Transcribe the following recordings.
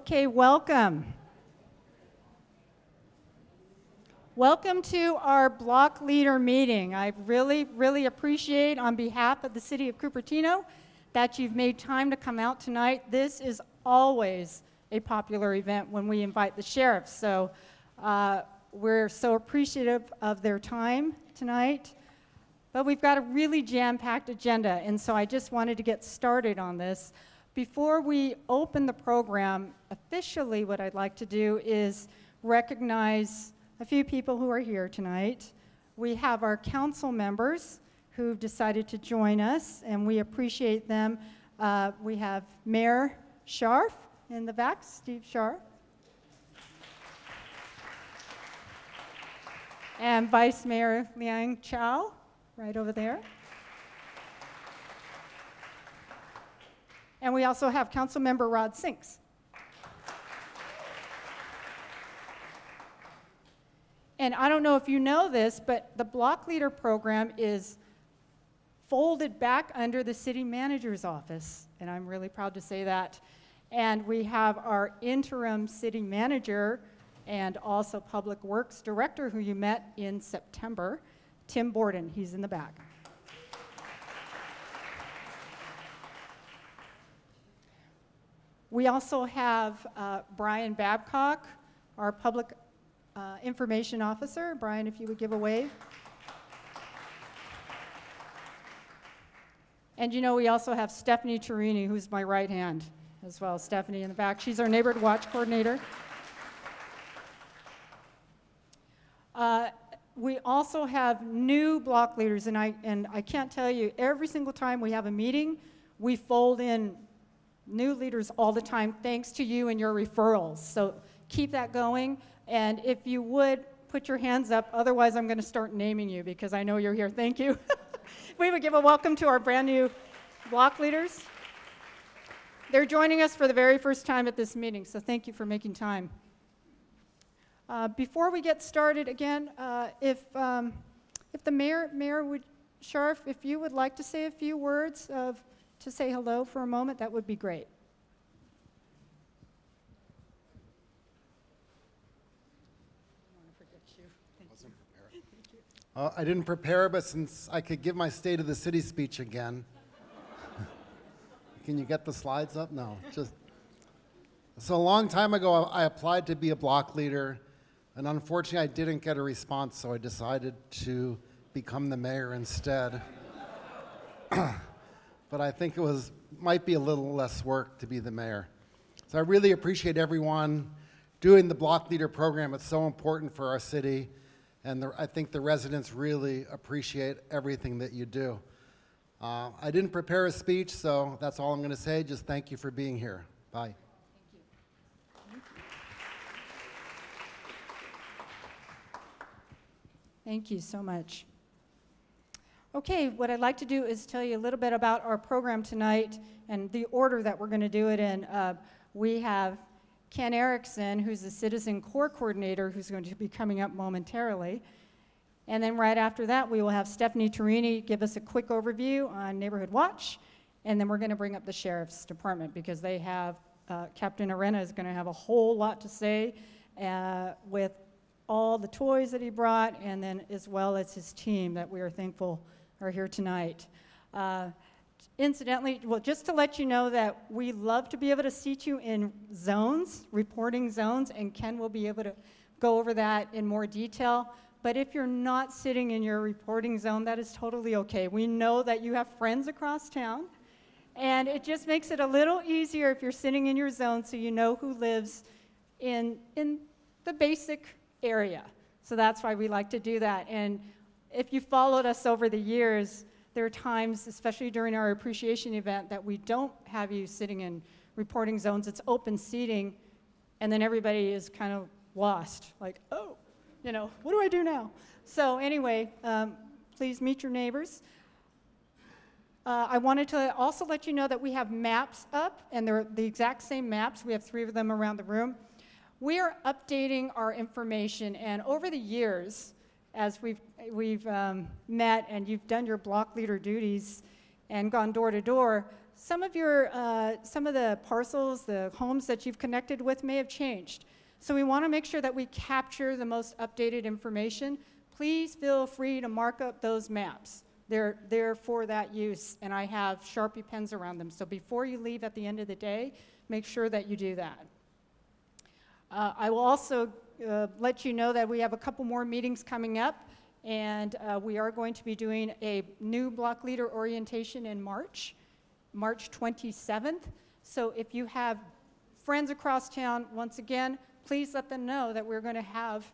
Okay, welcome. Welcome to our block leader meeting. I really appreciate, on behalf of the City of Cupertino, that you've made time to come out tonight. This is always a popular event when we invite the sheriffs, so we're so appreciative of their time tonight. But we've got a really jam-packed agenda, and so I just wanted to get started on this. Before we open the program officially, what I'd like to do is recognize a few people who are here tonight. We have our council members who've decided to join us, and we appreciate them. We have Mayor Scharf in the back, Steve Scharf, and Vice Mayor Liang Chao right over there. And we also have Councilmember Rod Sinks. And I don't know if you know this, but the block leader program is folded back under the city manager's office, and I'm really proud to say that. And we have our interim city manager and also public works director, who you met in September, Tim Borden. He's in the back. We also have Brian Babcock, our public information officer. Brian, if you would give a wave. And you know, we also have Stephanie Turini, who's my right hand as well. Stephanie in the back. She's our neighborhood watch coordinator. We also have new block leaders, and I can't tell you, every single time we have a meeting, we fold in new leaders all the time, thanks to you and your referrals. So keep that going. And if you would, put your hands up. Otherwise, I'm going to start naming you because I know you're here. Thank you. We would give a welcome to our brand new block leaders. They're joining us for the very first time at this meeting, so thank you for making time. Before we get started, again, if the mayor would, Scharf, if you would like to say a few words of to say hello for a moment, that would be great. I didn't prepare, but since I could give my State of the City speech again. Can you get the slides up? No. Just. So a long time ago, I applied to be a block leader, and unfortunately, I didn't get a response, so I decided to become the mayor instead. But I think it might be a little less work to be the mayor. So I really appreciate everyone doing the block leader program. It's so important for our city, and I think the residents really appreciate everything that you do. I didn't prepare a speech, so that's all I'm going to say. Just thank you for being here. Bye. Thank you. Thank you so much. Okay, what I'd like to do is tell you a little bit about our program tonight and the order that we're going to do it in. We have Ken Erickson, who's the Citizen Corps Coordinator, who's going to be coming up momentarily. And then right after that, we will have Stephanie Turini give us a quick overview on Neighborhood Watch. And then we're going to bring up the Sheriff's Department because they have, Captain Arena is going to have a whole lot to say with all the toys that he brought, and then as well as his team that we are thankful are here tonight. Incidentally, well, just to let you know that we love to be able to seat you in zones, reporting zones, and Ken will be able to go over that in more detail. But if you're not sitting in your reporting zone, that is totally okay. We know that you have friends across town, and it just makes it a little easier if you're sitting in your zone so you know who lives in the basic area. So that's why we like to do that. And if you followed us over the years, there are times, especially during our appreciation event, that we don't have you sitting in reporting zones. It's open seating, and then everybody is kind of lost, like, oh, you know, what do I do now? So anyway, please meet your neighbors. I wanted to also let you know that we have maps up, and they're the exact same maps. We have 3 of them around the room. We are updating our information, and over the years, as we've met and you've done your block leader duties, and gone door to door, some of the parcels, the homes that you've connected with may have changed. So we want to make sure that we capture the most updated information. Please feel free to mark up those maps. They're there for that use, and I have Sharpie pens around them. So before you leave at the end of the day, make sure that you do that. I will also let you know that we have a couple more meetings coming up, and we are going to be doing a new block leader orientation in March, March 27th. So if you have friends across town, once again, please let them know that we're going to have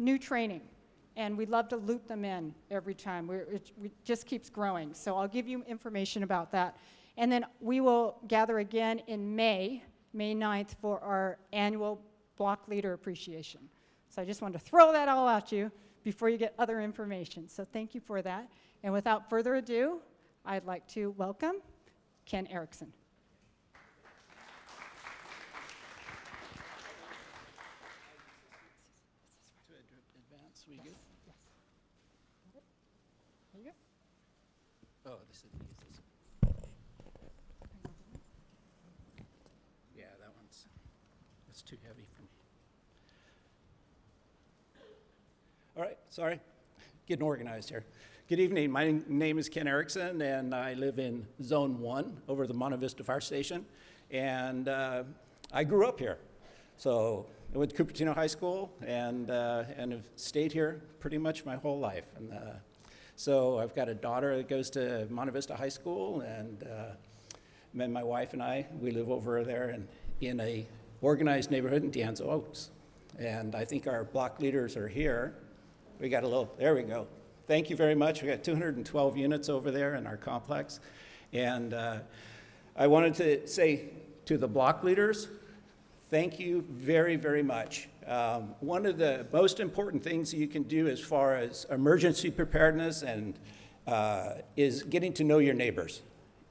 new training, and we'd love to loop them in every time. It just keeps growing, so I'll give you information about that. And then we will gather again in May 9th, for our annual Block Leader Appreciation. So I just wanted to throw that all at you before you get other information, so thank you for that. And without further ado, I'd like to welcome Ken Erickson. Oh, this is easy. Yeah, that's too heavy for me. All right, sorry, getting organized here. Good evening, my name is Ken Erickson, and I live in Zone 1 over the Monte Vista Fire Station, and I grew up here. So I went to Cupertino High School, and have stayed here pretty much my whole life. And, so I've got a daughter that goes to Monte Vista High School, and then my wife and I, we live over there in an organized neighborhood in Deanza Oaks. And I think our block leaders are here. We got a little, there we go. Thank you very much. We got 212 units over there in our complex. And I wanted to say to the block leaders, thank you very, very much. One of the most important things you can do as far as emergency preparedness and is getting to know your neighbors.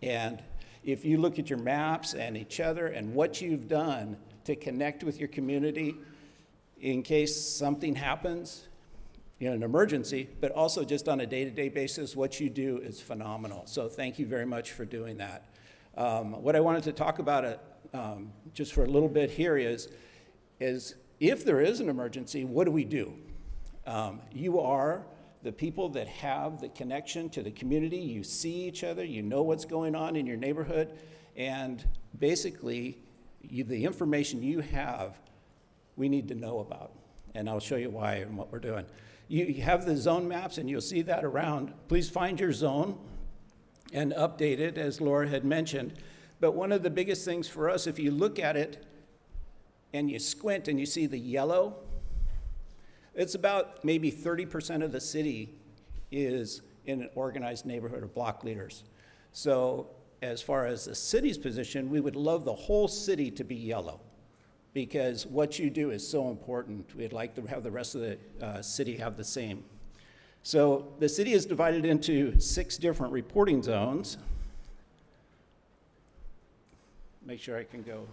And if you look at your maps and each other and what you've done to connect with your community in case something happens, you know, an emergency, but also just on a day-to-day basis, what you do is phenomenal. So thank you very much for doing that. What I wanted to talk about just for a little bit here is if there is an emergency, what do we do? You are the people that have the connection to the community. You see each other, you know what's going on in your neighborhood, and basically the information you have, we need to know about. And I'll show you why and what we're doing. You have the zone maps, and you'll see that around. Please find your zone and update it, as Laura had mentioned. But one of the biggest things for us, if you look at it and you squint and you see the yellow, it's about maybe 30% of the city is in an organized neighborhood of block leaders. So as far as the city's position, we would love the whole city to be yellow, because what you do is so important. We'd like to have the rest of the city have the same. So the city is divided into 6 different reporting zones. Make sure I can go.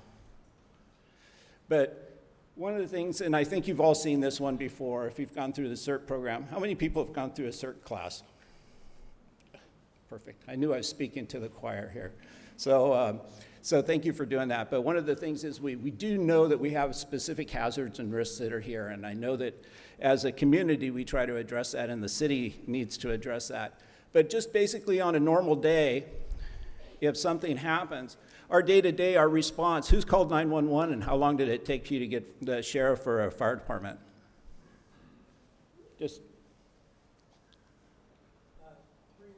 But one of the things, and I think you've all seen this one before if you've gone through the CERT program. How many people have gone through a CERT class? Perfect. I knew I was speaking to the choir here. So, so thank you for doing that. But one of the things is we do know that we have specific hazards and risks that are here. And I know that as a community, we try to address that, and the city needs to address that. But just basically on a normal day, if something happens, our day-to-day, our response, who's called 911 and how long did it take you to get the sheriff or a fire department? Just 3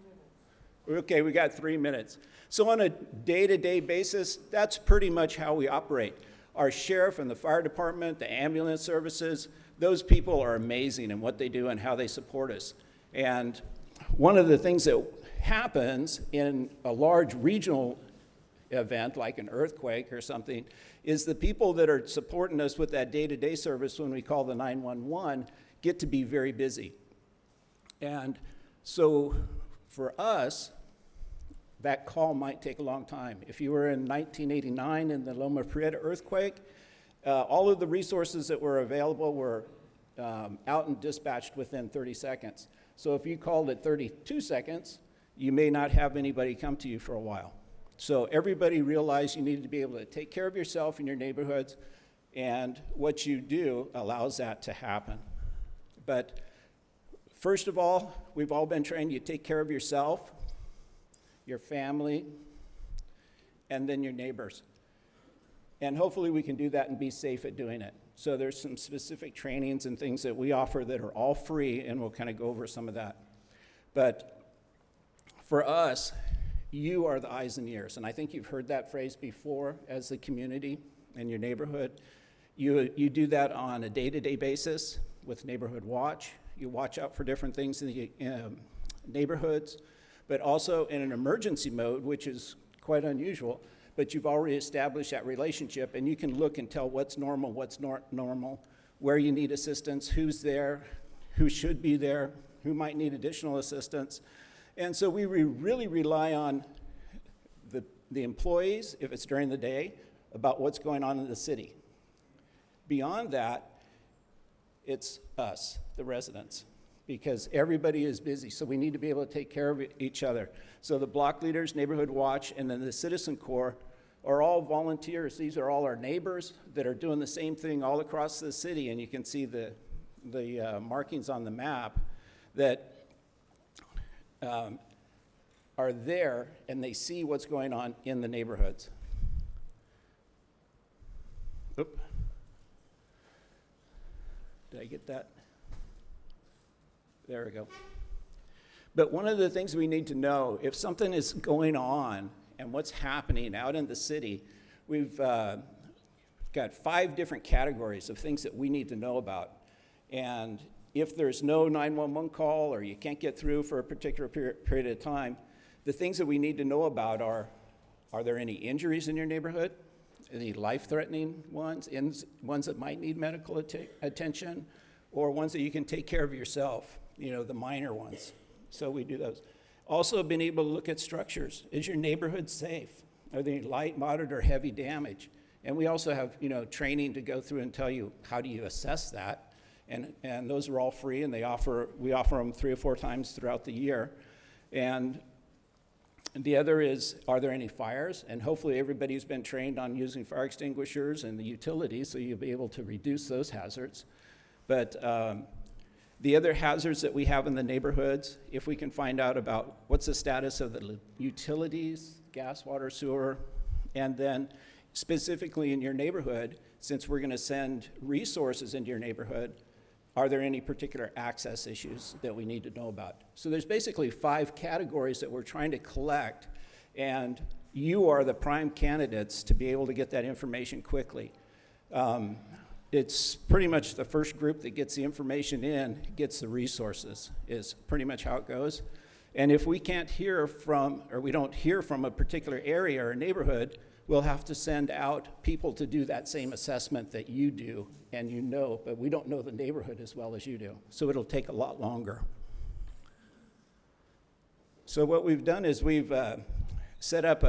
minutes. Okay, we got 3 minutes. So on a day-to-day basis, that's pretty much how we operate. Our sheriff and the fire department, the ambulance services, those people are amazing in what they do and how they support us. And one of the things that happens in a large regional event like an earthquake or something is the people that are supporting us with that day-to-day service when we call the 911 get to be very busy. And so for us, that call might take a long time. If you were in 1989 in the Loma Prieta earthquake, all of the resources that were available were out and dispatched within 30 seconds. So if you called at 32 seconds, you may not have anybody come to you for a while. So everybody realized you needed to be able to take care of yourself in your neighborhoods, and what you do allows that to happen. But first of all, we've all been trained, you take care of yourself, your family, and then your neighbors. And hopefully we can do that and be safe at doing it. So there's some specific trainings and things that we offer that are all free, and we'll kind of go over some of that. But for us, you are the eyes and ears. And I think you've heard that phrase before as the community and your neighborhood. You do that on a day-to-day basis with Neighborhood Watch. You watch out for different things in the neighborhoods, but also in an emergency mode, which is quite unusual, but you've already established that relationship, and you can look and tell what's normal, what's not normal, where you need assistance, who's there, who should be there, who might need additional assistance. And so we really rely on the employees, if it's during the day, about what's going on in the city. Beyond that, it's us, the residents, because everybody is busy. So we need to be able to take care of each other. So the block leaders, Neighborhood Watch, and then the Citizen Corps are all volunteers. These are all our neighbors that are doing the same thing all across the city. And you can see the markings on the map that are there, and they see what's going on in the neighborhoods. Oop. Did I get that? There we go. But one of the things we need to know, if something is going on and what's happening out in the city, we've got 5 different categories of things that we need to know about. And if there's no 911 call or you can't get through for a particular period of time, the things that we need to know about are there any injuries in your neighborhood? Any life-threatening ones, ones that might need medical attention, or ones that you can take care of yourself, you know, the minor ones. So we do those. Also being able to look at structures. Is your neighborhood safe? Are there any light, moderate, or heavy damage? And we also have, you know, training to go through and tell you how do you assess that. And those are all free, and we offer them 3 or 4 times throughout the year. And the other is, are there any fires? And hopefully everybody's been trained on using fire extinguishers and the utilities, so you'll be able to reduce those hazards. But the other hazards that we have in the neighborhoods, if we can find out about what's the status of the utilities, gas, water, sewer, and then specifically in your neighborhood, since we're gonna send resources into your neighborhood, are there any particular access issues that we need to know about? So there's basically 5 categories that we're trying to collect, and you are the prime candidates to be able to get that information quickly. It's pretty much the first group that gets the information in, gets the resources, is pretty much how it goes. And if we can't hear from, or we don't hear from a particular area or neighborhood, we'll have to send out people to do that same assessment that you do, and you know, but we don't know the neighborhood as well as you do. So it'll take a lot longer. So what we've done is we've set up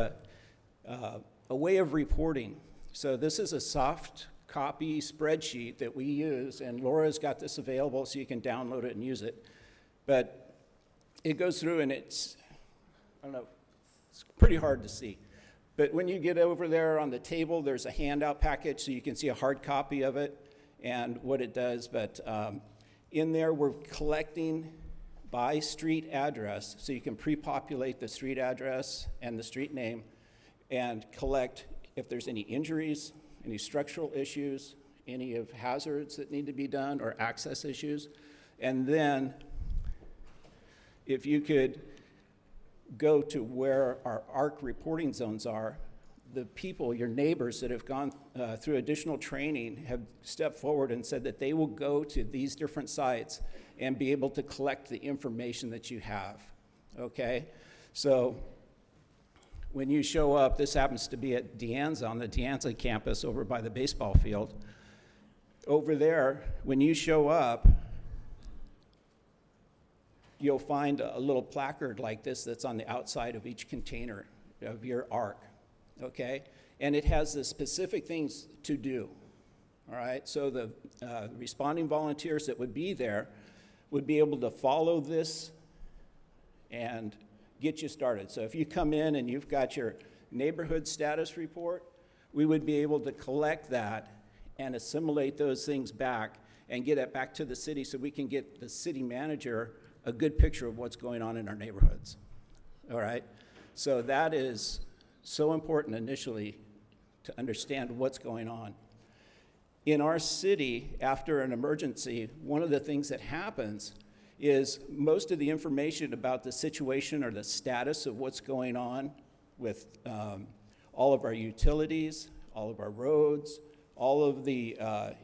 a way of reporting. So this is a soft copy spreadsheet that we use, and Laura's got this available so you can download it and use it. But it goes through, and it's, I don't know, it's pretty hard to see. But when you get over there on the table, there's a handout package, so you can see a hard copy of it and what it does. But in there, we're collecting by street address, so you can pre-populate the street address and the street name and collect if there's any injuries, any structural issues, any of hazards that need to be done, or access issues. And then if you could go to where our ARC reporting zones are, the people, your neighbors that have gone through additional training have stepped forward and said that they will go to these different sites and be able to collect the information that you have, okay? So when you show up, this happens to be at Dianza, on the Dianza campus over by the baseball field. Over there, when you show up, you'll find a little placard like this that's on the outside of each container of your ARC, okay? And it has the specific things to do, all right? So the responding volunteers that would be there would be able to follow this and get you started. So if you come in and you've got your neighborhood status report, we would be able to collect that and assimilate those things back and get it back to the city so we can get the city manager a good picture of what's going on in our neighborhoods. All right, so that is so important initially to understand what's going on. In our city, after an emergency, one of the things that happens is most of the information about the situation or the status of what's going on with all of our utilities, all of our roads, all of the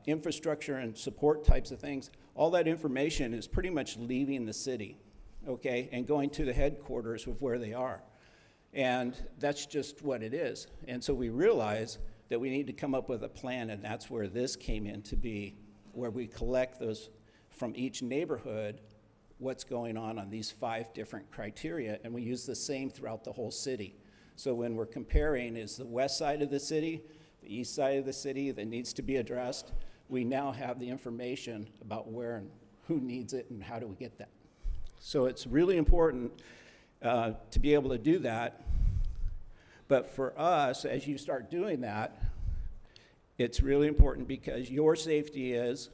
infrastructure and support types of things, all that information is pretty much leaving the city, okay, and going to the headquarters of where they are. And that's just what it is. And so we realize that we need to come up with a plan, and that's where this came in to be, where we collect those from each neighborhood, what's going on these 5 different criteria, and we use the same throughout the whole city. So when we're comparing, is the west side of the city, the east side of the city that needs to be addressed, we now have the information about where and who needs it and how do we get that. So it's really important to be able to do that. But for us, as you start doing that, it's really important because your safety is,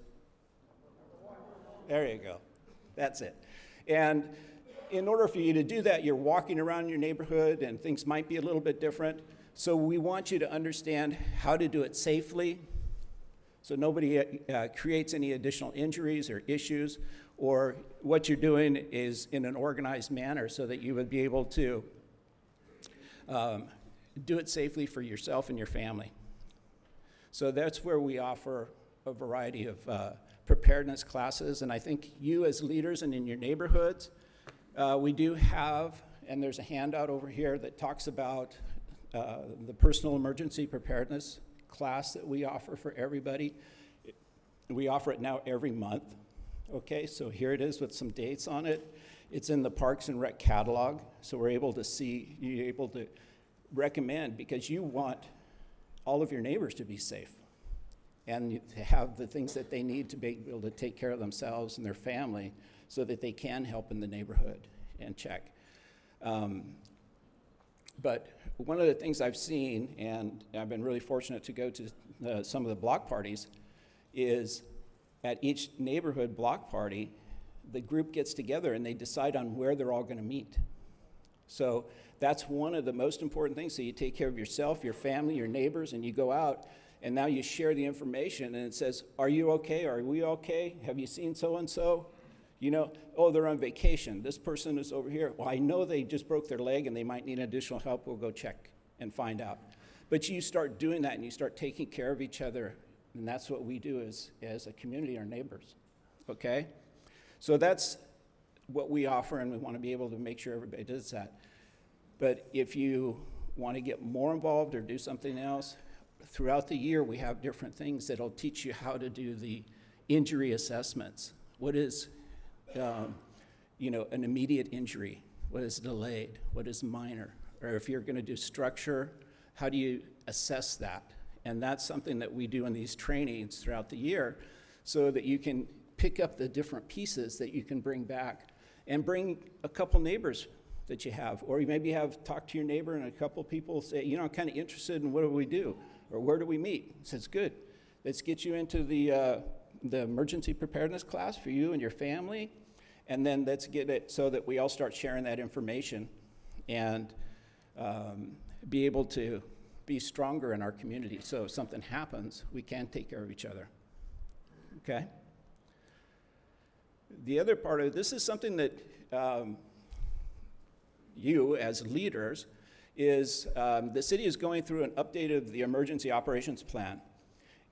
there you go, that's it. And in order for you to do that, you're walking around your neighborhood and things might be a little bit different. So we want you to understand how to do it safely so nobody creates any additional injuries or issues, or what you're doing is in an organized manner so that you would be able to do it safely for yourself and your family. So that's where we offer a variety of preparedness classes, and I think you as leaders and in your neighborhoods, we do have, and there's a handout over here that talks about the personal emergency preparedness class that we offer for everybody. We offer it now every month. Okay, so here it is with some dates on it. It's in the Parks and Rec catalog, so we're able to see, you're able to recommend, because you want all of your neighbors to be safe and to have the things that they need to be able to take care of themselves and their family so that they can help in the neighborhood and check. But one of the things I've seen, and I've been really fortunate to go to some of the block parties, is at each neighborhood block party, the group gets together and they decide on where they're all going to meet. So that's one of the most important things. So you take care of yourself, your family, your neighbors, and you go out, and now you share the information, and it says, are you okay? Are we okay? Have you seen so-and-so? You know, oh, they're on vacation. This person is over here. Well, I know they just broke their leg and they might need additional help. We'll go check and find out. But you start doing that and you start taking care of each other, and that's what we do as a community, our neighbors, okay? So that's what we offer, and we want to be able to make sure everybody does that. But if you want to get more involved or do something else, throughout the year we have different things that'll teach you how to do the injury assessments. What is, you know, an immediate injury? What is delayed? What is minor? Or if you're going to do structure, how do you assess that? And that's something that we do in these trainings throughout the year so that you can pick up the different pieces that you can bring back, and bring a couple neighbors that you have, or you maybe have talked to your neighbor and a couple people say, you know, I'm kind of interested in what do we do, or where do we meet? So it's good. Let's get you into the emergency preparedness class for you and your family, and then let's get it so that we all start sharing that information and be able to be stronger in our community. So if something happens, we can take care of each other, okay? The other part of this is something that you as leaders is the city is going through an update of the emergency operations plan.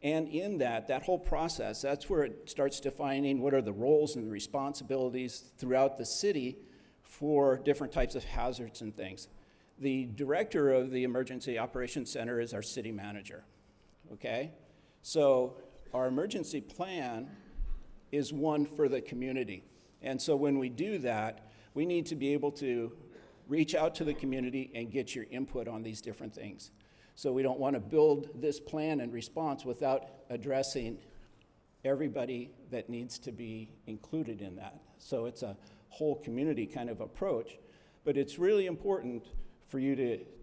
And in that whole process, that's where it starts defining what are the roles and the responsibilities throughout the city for different types of hazards and things. The director of the Emergency Operations Center is our city manager, okay? So our emergency plan is one for the community. And so when we do that, we need to be able to reach out to the community and get your input on these different things. So we don't want to build this plan and response without addressing everybody that needs to be included in that. So it's a whole community kind of approach, But it's really important for you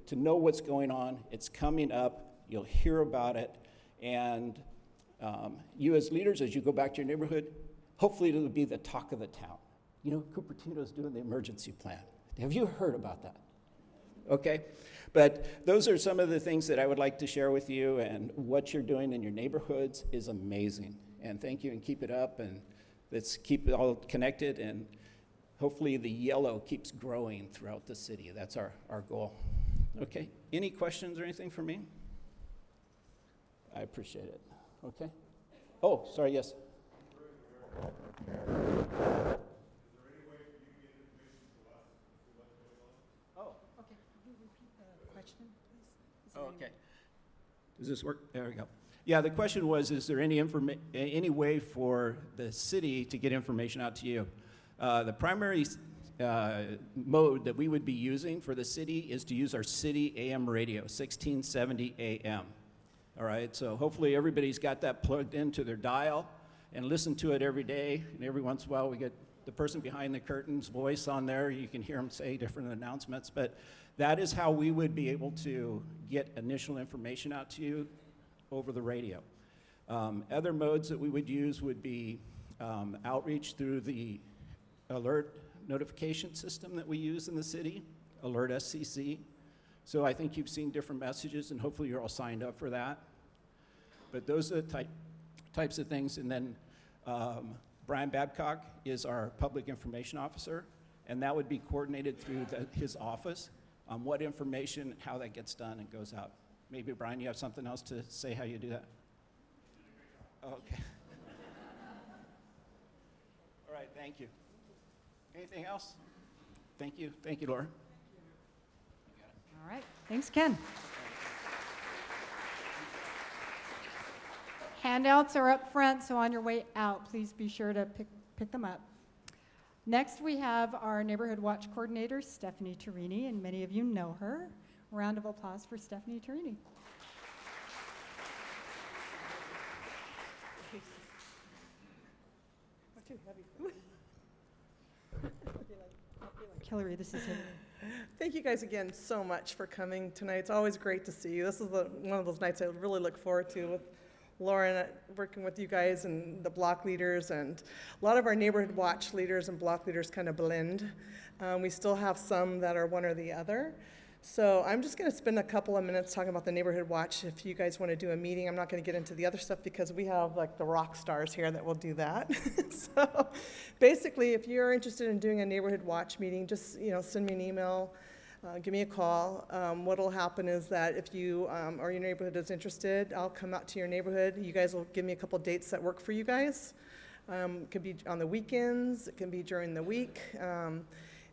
to know what's going on. It's coming up. You'll hear about it. And you as leaders, as you go back to your neighborhood, hopefully it'll be the talk of the town. You know, Cupertino's doing the emergency plan. Have you heard about that? Okay, but those are some of the things that I would like to share with you, and what you're doing in your neighborhoods is amazing. And thank you, and keep it up, and let's keep it all connected, and hopefully the yellow keeps growing throughout the city. That's our goal. Okay, any questions or anything for me? I appreciate it. Okay. Oh, sorry, yes. Okay. Does this work? There we go. Yeah, the question was, is there any way for the city to get information out to you? The primary mode that we would be using for the city is to use our city AM radio, 1670 AM. All right, so hopefully everybody's got that plugged into their dial and listen to it every day. And every once in a while we get the person behind the curtain's voice on there. You can hear them say different announcements, but that is how we would be able to get initial information out to you over the radio. Other modes that we would use would be outreach through the alert notification system that we use in the city, Alert SCC. So I think you've seen different messages, and hopefully you're all signed up for that. But those are the types of things. And then Brian Babcock is our public information officer, and that would be coordinated through his office on what information, how that gets done and goes out. Maybe, Brian, you have something else to say how you do that? Okay. All right, thank you. Anything else? Thank you. Thank you, Laura. You got it. All right, thanks, Ken. Handouts are up front, so on your way out, please be sure to pick them up. Next, we have our Neighborhood Watch Coordinator, Stephanie Turini, and many of you know her. Round of applause for Stephanie Turini. Too heavy for me. I feel like Hillary, this is Hillary. Thank you guys again so much for coming tonight. It's always great to see you. This is one of those nights I really look forward to, with Lauren working with you guys and the block leaders, and a lot of our neighborhood watch leaders and block leaders kind of blend. We still have some that are one or the other. So I'm just going to spend a couple of minutes talking about the neighborhood watch. If you guys want to do a meeting, I'm not going to get into the other stuff because we have like the rock stars here that will do that. So basically, if you're interested in doing a neighborhood watch meeting, just send me an email. Give me a call. What'll happen is that if you or your neighborhood is interested, I'll come out to your neighborhood. You guys will give me a couple dates that work for you guys. It could be on the weekends. It can be during the week,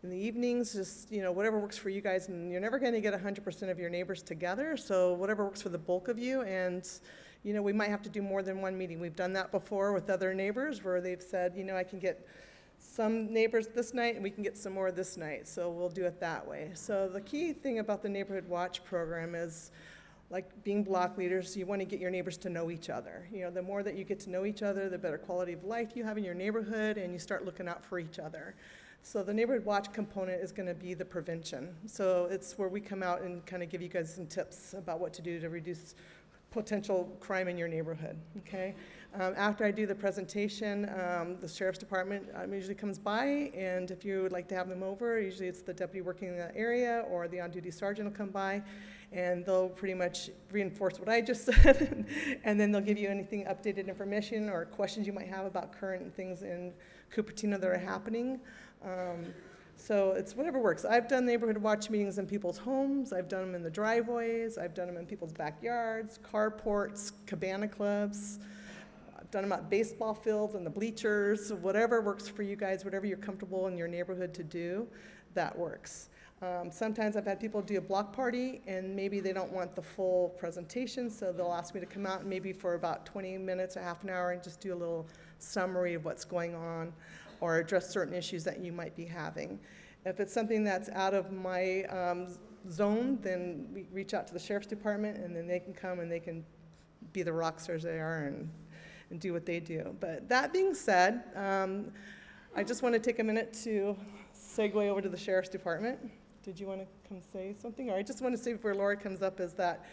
in the evenings. Just whatever works for you guys. And you're never going to get 100% of your neighbors together, so whatever works for the bulk of you. And we might have to do more than one meeting. We've done that before with other neighbors where they've said, I can get some neighbors this night, and we can get some more this night, so we'll do it that way. So the key thing about the Neighborhood Watch program is, like being block leaders, you want to get your neighbors to know each other. The more that you get to know each other, the better quality of life you have in your neighborhood, and you start looking out for each other. So the Neighborhood Watch component is going to be the prevention. So it's where we come out and kind of give you guys some tips about what to do to reduce potential crime in your neighborhood, okay? After I do the presentation, the Sheriff's Department usually comes by, and if you would like to have them over, usually it's the deputy working in the area or the on-duty sergeant will come by, and they'll pretty much reinforce what I just said, and then they'll give you anything updated information or questions you might have about current things in Cupertino that are happening. So it's whatever works. I've done neighborhood watch meetings in people's homes. I've done them in the driveways. I've done them in people's backyards, carports, cabana clubs. I've done them at baseball fields and the bleachers. Whatever works for you guys, whatever you're comfortable in your neighborhood to do, that works. Sometimes I've had people do a block party, and maybe they don't want the full presentation, so they'll ask me to come out maybe for about 20 minutes or half an hour and just do a little summary of what's going on, or address certain issues that you might be having. If it's something that's out of my zone, then we reach out to the Sheriff's Department, and then they can come and they can be the rock stars they are and do what they do. But that being said, I just want to take a minute to segue over to the Sheriff's Department. Did you want to come say something? Or I just want to say before Laura comes up is that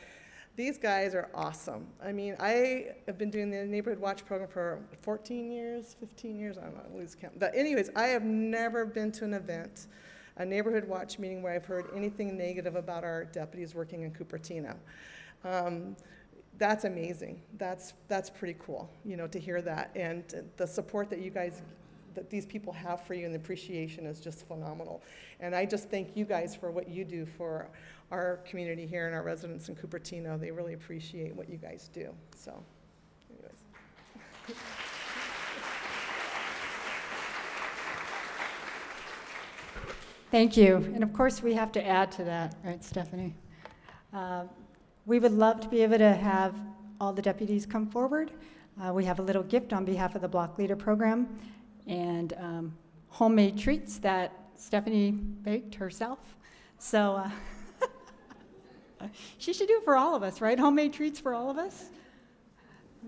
these guys are awesome. I mean, I have been doing the Neighborhood Watch program for 14 years, 15 years, I don't know, I lose count. But anyways, I have never been to an event, a Neighborhood Watch meeting, where I've heard anything negative about our deputies working in Cupertino. That's amazing. That's pretty cool, you know, to hear that. And the support that you guys, that these people have for you, and the appreciation is just phenomenal. And I just thank you guys for what you do for our community here and our residents in Cupertino. They really appreciate what you guys do. So, anyways. Thank you. And of course, we have to add to that, right, Stephanie? We would love to be able to have all the deputies come forward. We have a little gift on behalf of the Block Leader Program, and homemade treats that Stephanie baked herself. So she should do it for all of us, right? Homemade treats for all of us.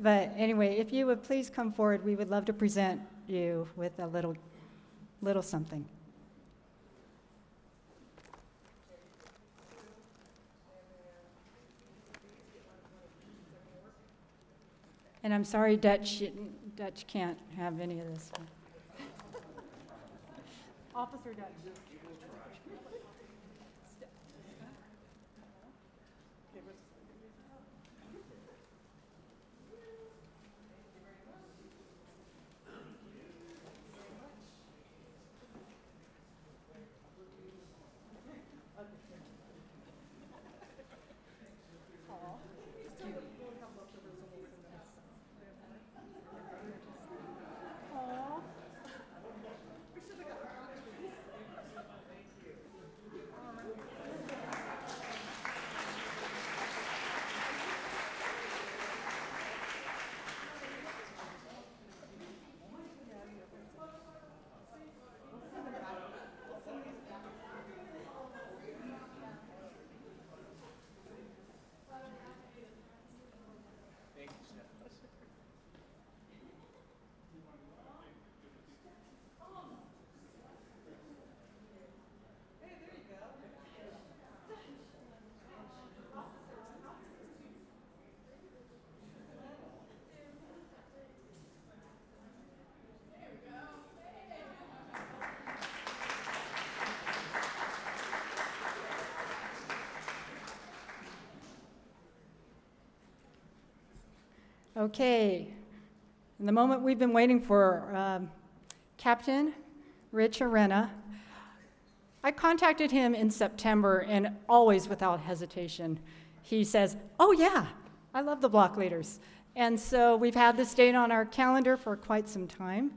But anyway, if you would please come forward, we would love to present you with a little something. And I'm sorry, Dutch can't have any of this. Officer Dutch. Okay, and the moment we've been waiting for, Captain Rich Arena. I contacted him in September, and always without hesitation, he says, oh yeah, I love the block leaders. And so we've had this date on our calendar for quite some time.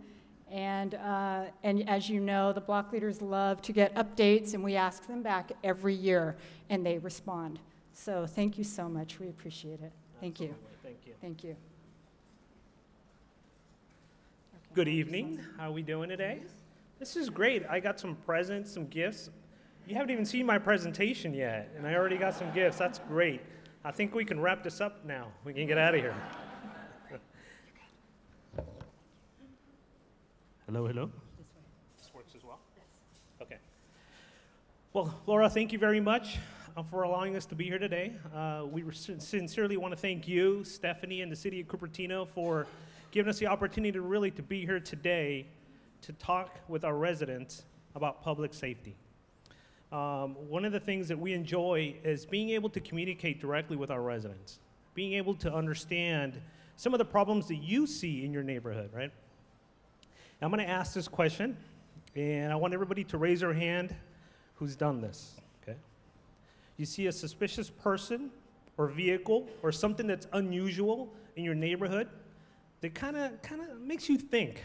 And as you know, the block leaders love to get updates, and we ask them back every year, and they respond. So thank you so much, we appreciate it. Thank you. Thank you. Thank you. Good evening. How are we doing today? This is great. I got some presents, some gifts. You haven't even seen my presentation yet, and I already got some gifts. That's great. I think we can wrap this up now. We can get out of here. Hello, hello. This works as well? Yes. Okay. Well, Laura, thank you very much for allowing us to be here today. We sincerely want to thank you, Stephanie, and the City of Cupertino for giving us the opportunity to really to be here today to talk with our residents about public safety. One of the things that we enjoy is being able to communicate directly with our residents, being able to understand some of the problems that you see in your neighborhood, right? Now, I'm going to ask this question, and I want everybody to raise their hand who's done this. You see a suspicious person or vehicle or something that's unusual in your neighborhood that kind of makes you think,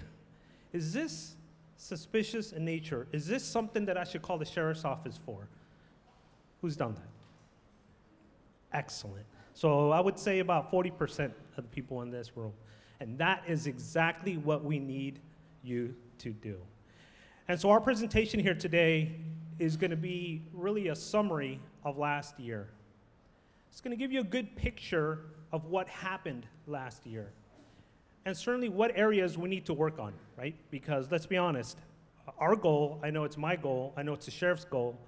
is this suspicious in nature? Is this something that I should call the sheriff's office for? Who's done that? Excellent. So I would say about 40% of the people in this room. And that is exactly what we need you to do. And so our presentation here today is going to be really a summary of last year. It's going to give you a good picture of what happened last year, and certainly what areas we need to work on, right? Because let's be honest, our goal, I know it's my goal, I know it's the sheriff's goal,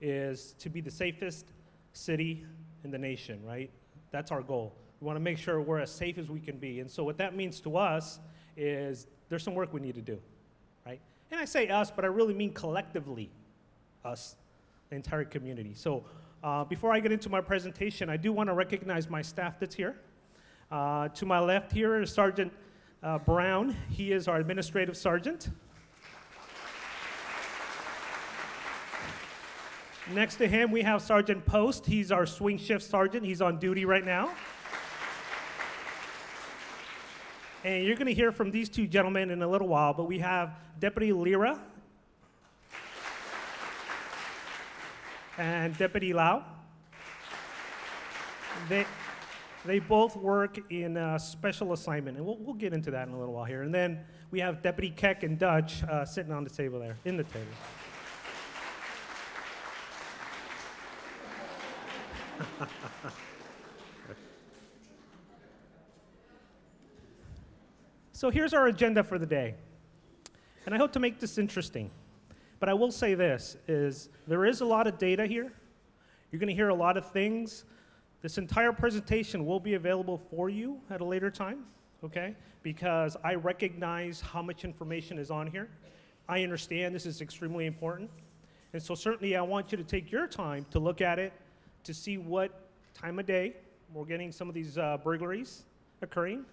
is to be the safest city in the nation, right? That's our goal. We want to make sure we're as safe as we can be. And so what that means to us is there's some work we need to do, right? And I say us, but I really mean collectively us, the entire community. So before I get into my presentation, I do want to recognize my staff that's here. To my left here is Sergeant Brown. He is our administrative sergeant. Next to him, we have Sergeant Post. He's our swing shift sergeant. He's on duty right now. And you're going to hear from these two gentlemen in a little while, but we have Deputy Lira and Deputy Lau. They both work in a special assignment, and we'll get into that in a little while here. And then we have Deputy Keck and Dutch sitting on the table there, in the table. So here's our agenda for the day, and I hope to make this interesting, but I will say this, is there is a lot of data here. You're going to hear a lot of things. This entire presentation will be available for you at a later time, okay, because I recognize how much information is on here. I understand this is extremely important, and so certainly I want you to take your time to look at it, to see what time of day we're getting some of these burglaries occurring,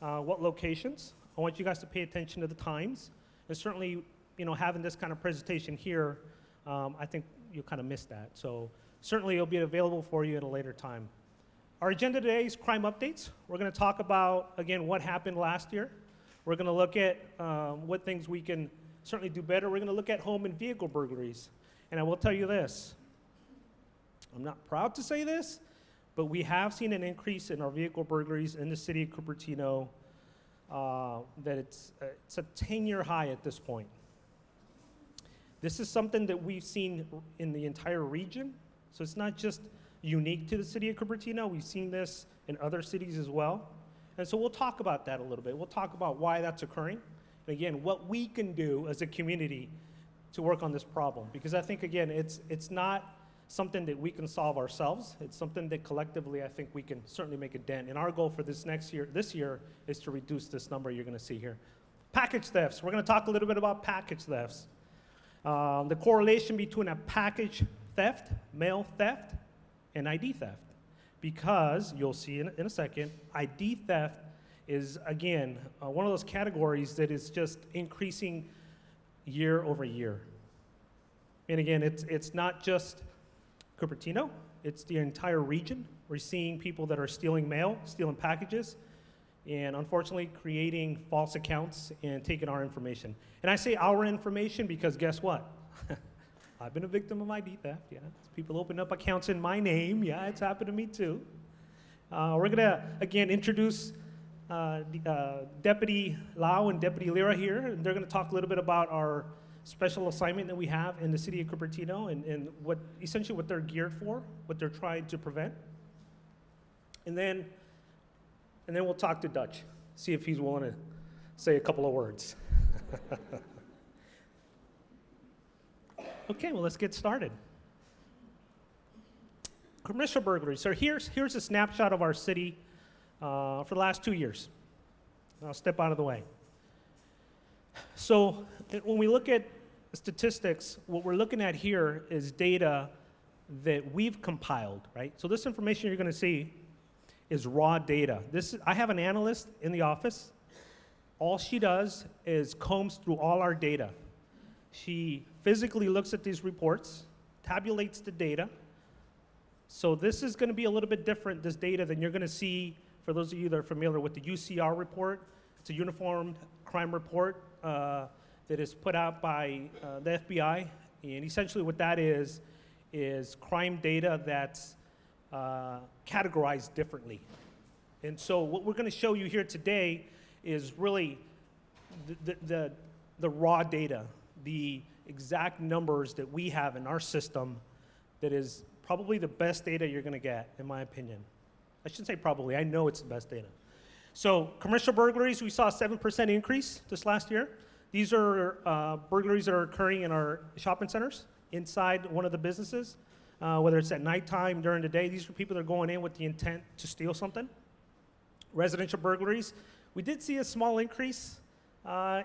what locations. I want you guys to pay attention to the times. And certainly, you know, having this kind of presentation here, I think you'll kind of miss that. So certainly it'll be available for you at a later time. Our agenda today is crime updates. We're going to talk about, again, what happened last year. We're going to look at what things we can certainly do better. We're going to look at home and vehicle burglaries. And I will tell you this. I'm not proud to say this, but we have seen an increase in our vehicle burglaries in the city of Cupertino, that it's a 10-year high at this point. This is something that we've seen in the entire region, so it's not just unique to the city of Cupertino. We've seen this in other cities as well, and so we'll talk about that a little bit. We'll talk about why that's occurring, and again, what we can do as a community to work on this problem, because I think, again, it's not something that we can solve ourselves. It's something that collectively I think we can certainly make a dent. And our goal for this next year, is to reduce this number you're going to see here. Package thefts. We're going to talk a little bit about package thefts. The correlation between a package theft, mail theft, and ID theft. Because, you'll see in a second, ID theft is, again, one of those categories that is just increasing year over year. And again, it's not just Cupertino, it's the entire region. We're seeing people that are stealing mail, stealing packages, and unfortunately creating false accounts and taking our information. And I say our information because guess what? I've been a victim of ID theft, yeah. People open up accounts in my name, yeah, it's happened to me too. We're gonna, again, introduce Deputy Lau and Deputy Lira here, and they're gonna talk a little bit about our special assignment that we have in the city of Cupertino and essentially what they're geared for, what they're trying to prevent. And then we'll talk to Dutch, see if he's willing to say a couple of words. Okay, well, let's get started. Commercial burglary. So here's a snapshot of our city for the last 2 years. I'll step out of the way. So when we look at statistics, what we're looking at here is data that we've compiled, right? So this information you're going to see is raw data. I have an analyst in the office. All she does is combs through all our data. She physically looks at these reports, tabulates the data. So this is going to be a little bit different, this data, than you're going to see, for those of you that are familiar with the UCR report. It's a uniformed crime report that is put out by the FBI, and essentially what that is crime data that's categorized differently. And so what we're going to show you here today is really the raw data, the exact numbers that we have in our system that is probably the best data you're going to get, in my opinion. I shouldn't say probably, I know it's the best data. So commercial burglaries, we saw a 7% increase this last year. These are burglaries that are occurring in our shopping centers, inside one of the businesses, whether it's at nighttime, during the day. These are people that are going in with the intent to steal something. Residential burglaries. We did see a small increase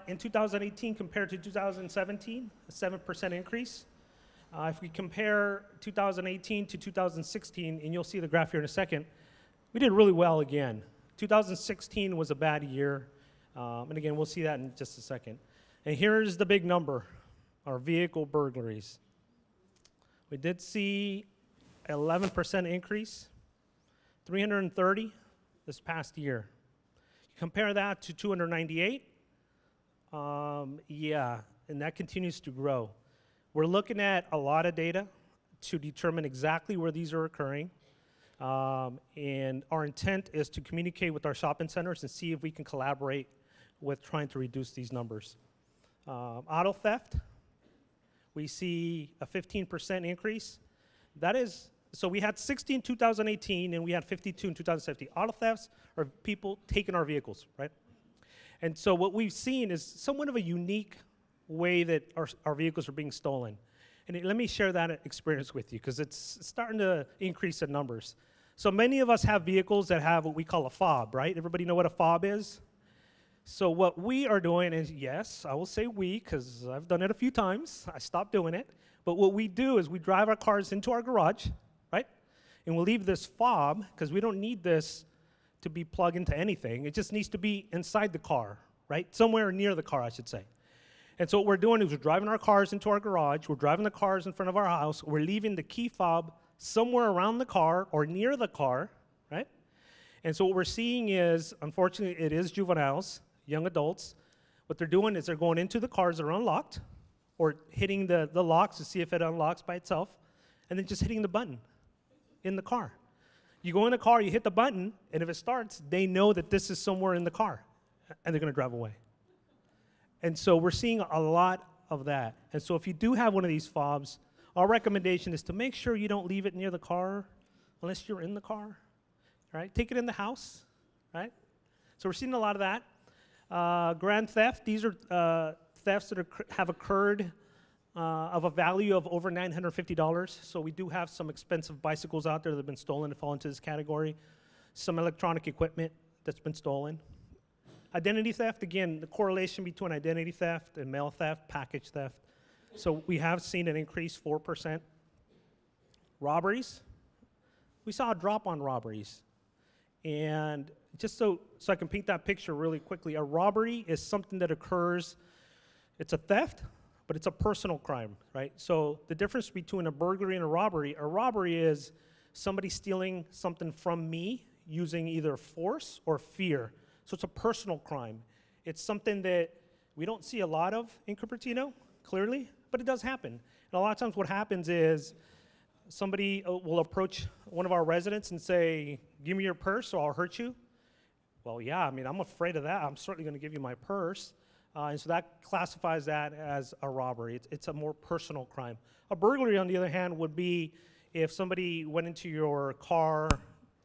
in 2018 compared to 2017, a 7% increase. If we compare 2018 to 2016, and you'll see the graph here in a second, we did really well again. 2016 was a bad year, and again, we'll see that in just a second. And here's the big number, our vehicle burglaries. We did see an 11% increase, 330 this past year. Compare that to 298, yeah, and that continues to grow. We're looking at a lot of data to determine exactly where these are occurring, and our intent is to communicate with our shopping centers and see if we can collaborate with trying to reduce these numbers. Auto theft, we see a 15% increase. That is, so we had 60 in 2018 and we had 52 in 2017. Auto thefts are people taking our vehicles, right? And so what we've seen is somewhat of a unique way that our vehicles are being stolen. And let me share that experience with you because it's starting to increase in numbers. So many of us have vehicles that have what we call a fob, right? Everybody know what a fob is? So what we are doing is, yes, I will say we, because I've done it a few times. I stopped doing it. But what we do is we drive our cars into our garage, right? And we'll leave this fob, because we don't need this to be plugged into anything. It just needs to be inside the car, right? Somewhere near the car, I should say. And so what we're doing is we're driving our cars into our garage. We're driving the cars in front of our house. We're leaving the key fob somewhere around the car or near the car, right? And so what we're seeing is, unfortunately, it is juveniles. Young adults, what they're doing is they're going into the cars that are unlocked or hitting the locks to see if it unlocks by itself, and then just hitting the button in the car. You go in the car, you hit the button, and if it starts, they know that this is somewhere in the car, and they're going to drive away. And so we're seeing a lot of that. And so if you do have one of these fobs, our recommendation is to make sure you don't leave it near the car unless you're in the car, right? Take it in the house, right? So we're seeing a lot of that. Grand theft, these are thefts that have occurred of a value of over $950. So we do have some expensive bicycles out there that have been stolen and fall into this category. Some electronic equipment that's been stolen. Identity theft, again, the correlation between identity theft and mail theft, package theft. So we have seen an increase, 4%. Robberies, we saw a drop on robberies. And just so I can paint that picture really quickly, a robbery is something that occurs, it's a theft, but it's a personal crime, right? So the difference between a burglary and a robbery is somebody stealing something from me using either force or fear. So it's a personal crime. It's something that we don't see a lot of in Cupertino, clearly, but it does happen. And a lot of times what happens is somebody will approach one of our residents and say, give me your purse or I'll hurt you. Well, yeah, I mean, I'm afraid of that. I'm certainly going to give you my purse. And so that classifies that as a robbery. It's a more personal crime. A burglary, on the other hand, would be if somebody went into your car,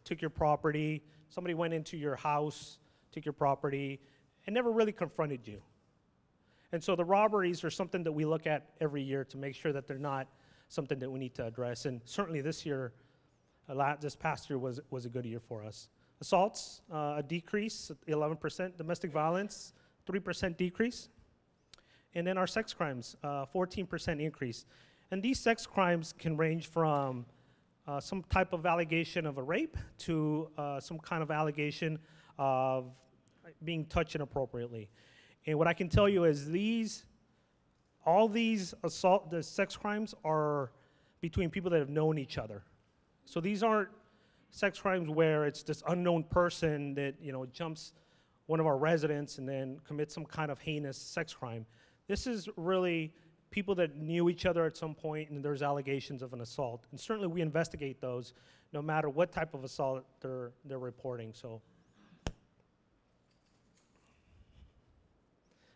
took your property, somebody went into your house, took your property, and never really confronted you. And so the robberies are something that we look at every year to make sure that they're not something that we need to address. And certainly this year, this past year was a good year for us. Assaults, a decrease, 11%. Domestic violence, 3% decrease. And then our sex crimes, 14% increase. And these sex crimes can range from some type of allegation of a rape to some kind of allegation of being touched inappropriately. And what I can tell you is the sex crimes are between people that have known each other. So these aren't sex crimes where it's this unknown person that, you know, jumps one of our residents and then commits some kind of heinous sex crime. This is really people that knew each other at some point and there's allegations of an assault. And certainly we investigate those no matter what type of assault they're reporting. So,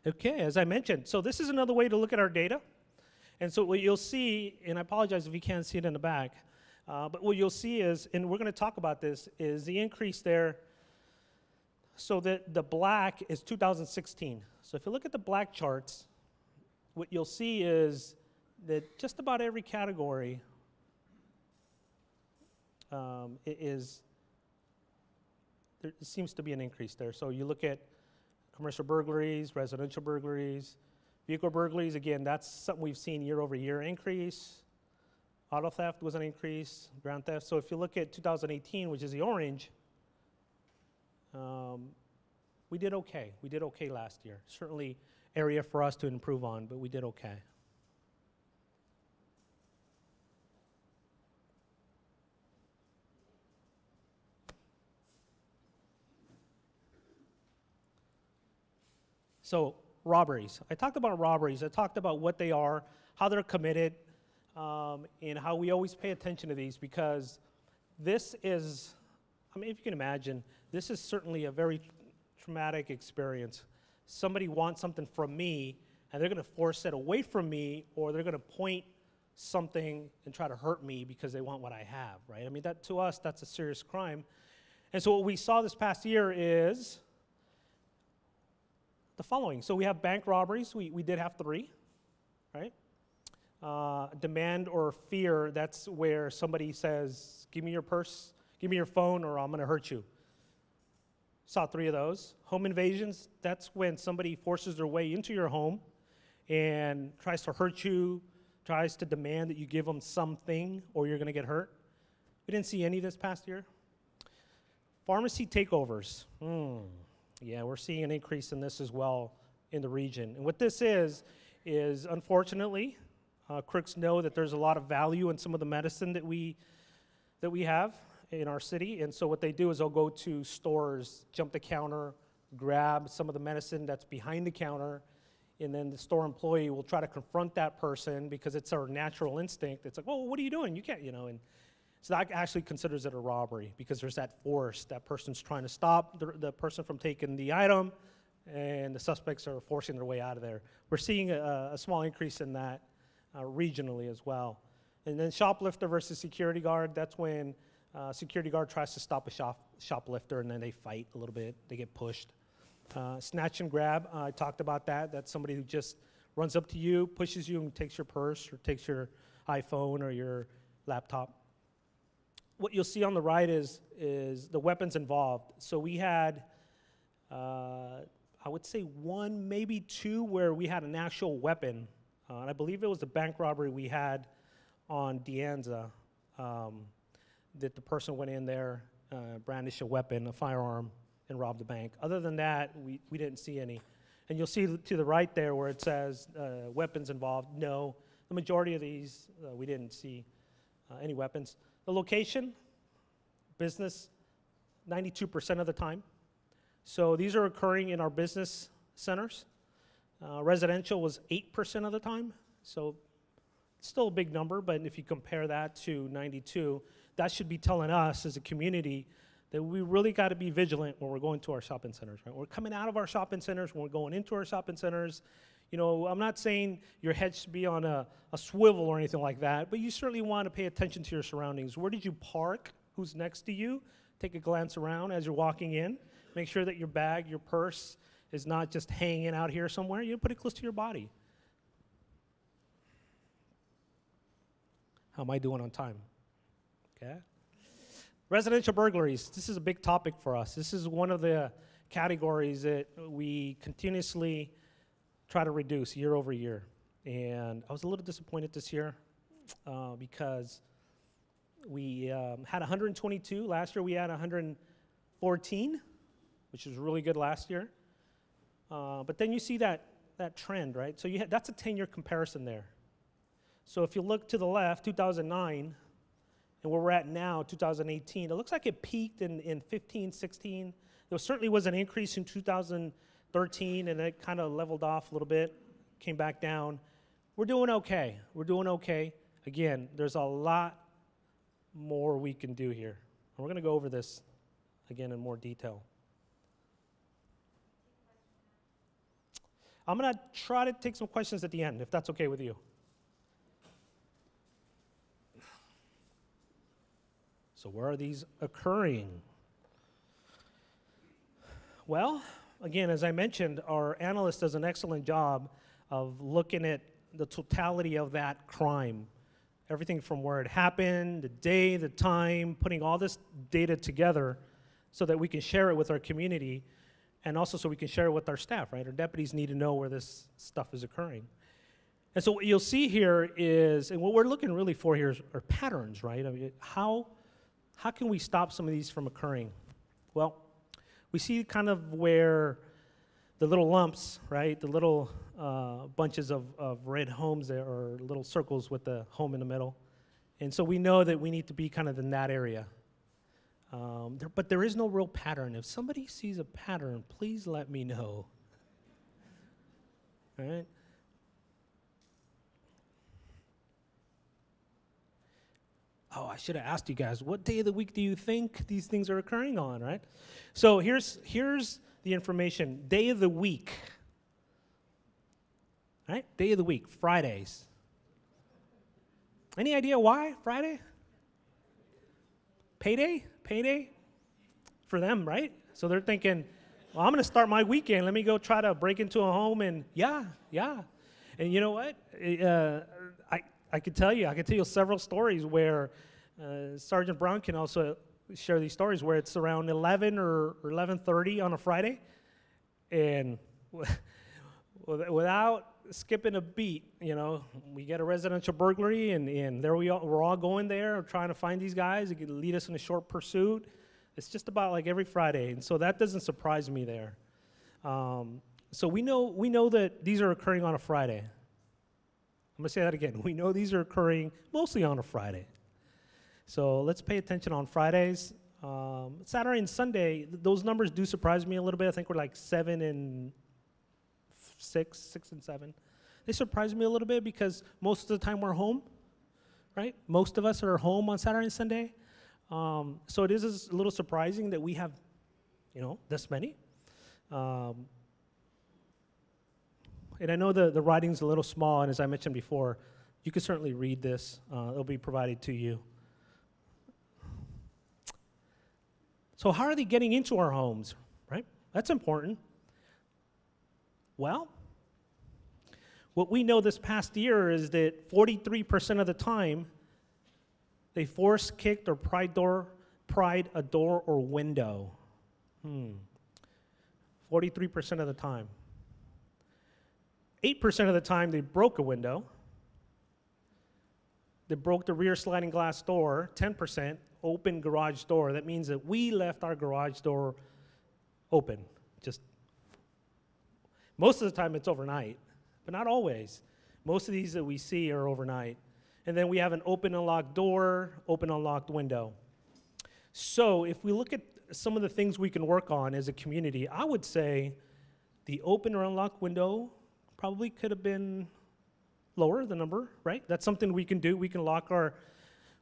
okay, as I mentioned, so this is another way to look at our data. And so what you'll see, and I apologize if you can't see it in the back, but what you'll see is, and we're going to talk about this, is the increase there So the black is 2016. So if you look at the black charts, what you'll see is that just about every category there seems to be an increase there. So you look at commercial burglaries, residential burglaries, vehicle burglaries, again, that's something we've seen year over year increase. Auto theft was an increase, grand theft. So if you look at 2018, which is the orange, we did okay. We did okay last year. Certainly area for us to improve on, but we did okay. So robberies. I talked about robberies. I talked about what they are, how they're committed, and how we always pay attention to these, because this is, I mean, if you can imagine, this is certainly a very traumatic experience. Somebody wants something from me, and they're going to force it away from me, or they're going to point something and try to hurt me because they want what I have, right? I mean, that to us, that's a serious crime. And so what we saw this past year is the following. So we have bank robberies. We did have 3, right? Demand or fear, that's where somebody says, give me your purse, give me your phone, or I'm going to hurt you. Saw 3 of those. Home invasions, that's when somebody forces their way into your home and tries to hurt you, tries to demand that you give them something or you're going to get hurt. We didn't see any this past year. Pharmacy takeovers. Yeah, we're seeing an increase in this as well in the region. And what this is unfortunately, crooks know that there's a lot of value in some of the medicine that we have in our city. And so what they do is they'll go to stores, jump the counter, grab some of the medicine that's behind the counter, and then the store employee will try to confront that person because it's our natural instinct. It's like, well, what are you doing? You can't, you know. And so that actually considers it a robbery because there's that force. That person's trying to stop the person from taking the item, and the suspects are forcing their way out of there. We're seeing a small increase in that regionally as well. And then shoplifter versus security guard, that's when security guard tries to stop a shoplifter, and then they fight a little bit. They get pushed. Snatch and grab, I talked about that. That's somebody who just runs up to you, pushes you, and takes your purse or takes your iPhone or your laptop. What you'll see on the right is the weapons involved. So we had, I would say 1, maybe 2, where we had an actual weapon. And I believe it was the bank robbery we had on Dianza, that the person went in there, brandished a weapon, a firearm, and robbed the bank. Other than that, we didn't see any. And you'll see to the right there where it says weapons involved, no. The majority of these, we didn't see any weapons. The location, business, 92% of the time. So these are occurring in our business centers. Residential was 8% of the time. So still a big number, but if you compare that to 92, that should be telling us as a community that we really got to be vigilant when we're going to our shopping centers, right? We're coming out of our shopping centers, when we're going into our shopping centers. You know, I'm not saying your head should be on a swivel or anything like that, but you certainly want to pay attention to your surroundings. Where did you park? Who's next to you? Take a glance around as you're walking in. Make sure that your bag, your purse is not just hanging out here somewhere. You put it close to your body. How am I doing on time? Okay. Residential burglaries. This is a big topic for us. This is one of the categories that we continuously try to reduce year over year. And I was a little disappointed this year because we had 122. Last year we had 114, which was really good last year. But then you see that trend, right? So that's a 10-year comparison there. So if you look to the left, 2009, and where we're at now, 2018, it looks like it peaked in 15, 16. There certainly was an increase in 2013, and it kind of leveled off a little bit, came back down. We're doing okay. We're doing okay. Again, there's a lot more we can do here. And we're going to go over this again in more detail. I'm going to try to take some questions at the end, if that's okay with you. So where are these occurring? Well, again, as I mentioned, our analyst does an excellent job of looking at the totality of that crime. Everything from where it happened, the day, the time, putting all this data together so that we can share it with our community, and also so we can share it with our staff, right? Our deputies need to know where this stuff is occurring. And so what you'll see here is, and what we're looking really for here are patterns, right? I mean, how can we stop some of these from occurring? Well, we see kind of where the little lumps, right? The little bunches of red homes there, or little circles with the home in the middle. And so we know that we need to be kind of in that area. But there is no real pattern. If somebody sees a pattern, please let me know. All right? Oh, I should have asked you guys, what day of the week do you think these things are occurring on, right? So here's the information. Day of the week. Right? Day of the week, Fridays. Any idea why Friday? Payday? Payday? For them, right? So they're thinking, well, I'm going to start my weekend. Let me go try to break into a home and yeah. And you know what? I could tell you, several stories where Sergeant Brown can also share these stories where it's around 11 or 11:30 on a Friday, and without skipping a beat, you know, we get a residential burglary, and there we're all going there trying to find these guys. It could lead us in a short pursuit. It's just about like every Friday, and so that doesn't surprise me there. So we know that these are occurring on a Friday. I'm going to say that again. We know these are occurring mostly on a Friday. So let's pay attention on Fridays. Saturday and Sunday, those numbers do surprise me a little bit. I think we're like 6 and 7. They surprise me a little bit because most of the time we're home, right? Most of us are home on Saturday and Sunday. So it is a little surprising that we have, you know, this many. And I know the writing's a little small, and as I mentioned before, you can certainly read this. It'll be provided to you. So how are they getting into our homes, right? That's important. Well, what we know this past year is that 43% of the time, they force kicked or pried a door or window. 43% of the time. 8% of the time, they broke a window. They broke the rear sliding glass door, 10%, open garage door. That means that we left our garage door open. Just most of the time, it's overnight, but not always. Most of these that we see are overnight. And then we have an open and locked door, open and locked window. So if we look at some of the things we can work on as a community, I would say the open or unlocked window probably could have been lower, the number, right? That's something we can do. We can lock our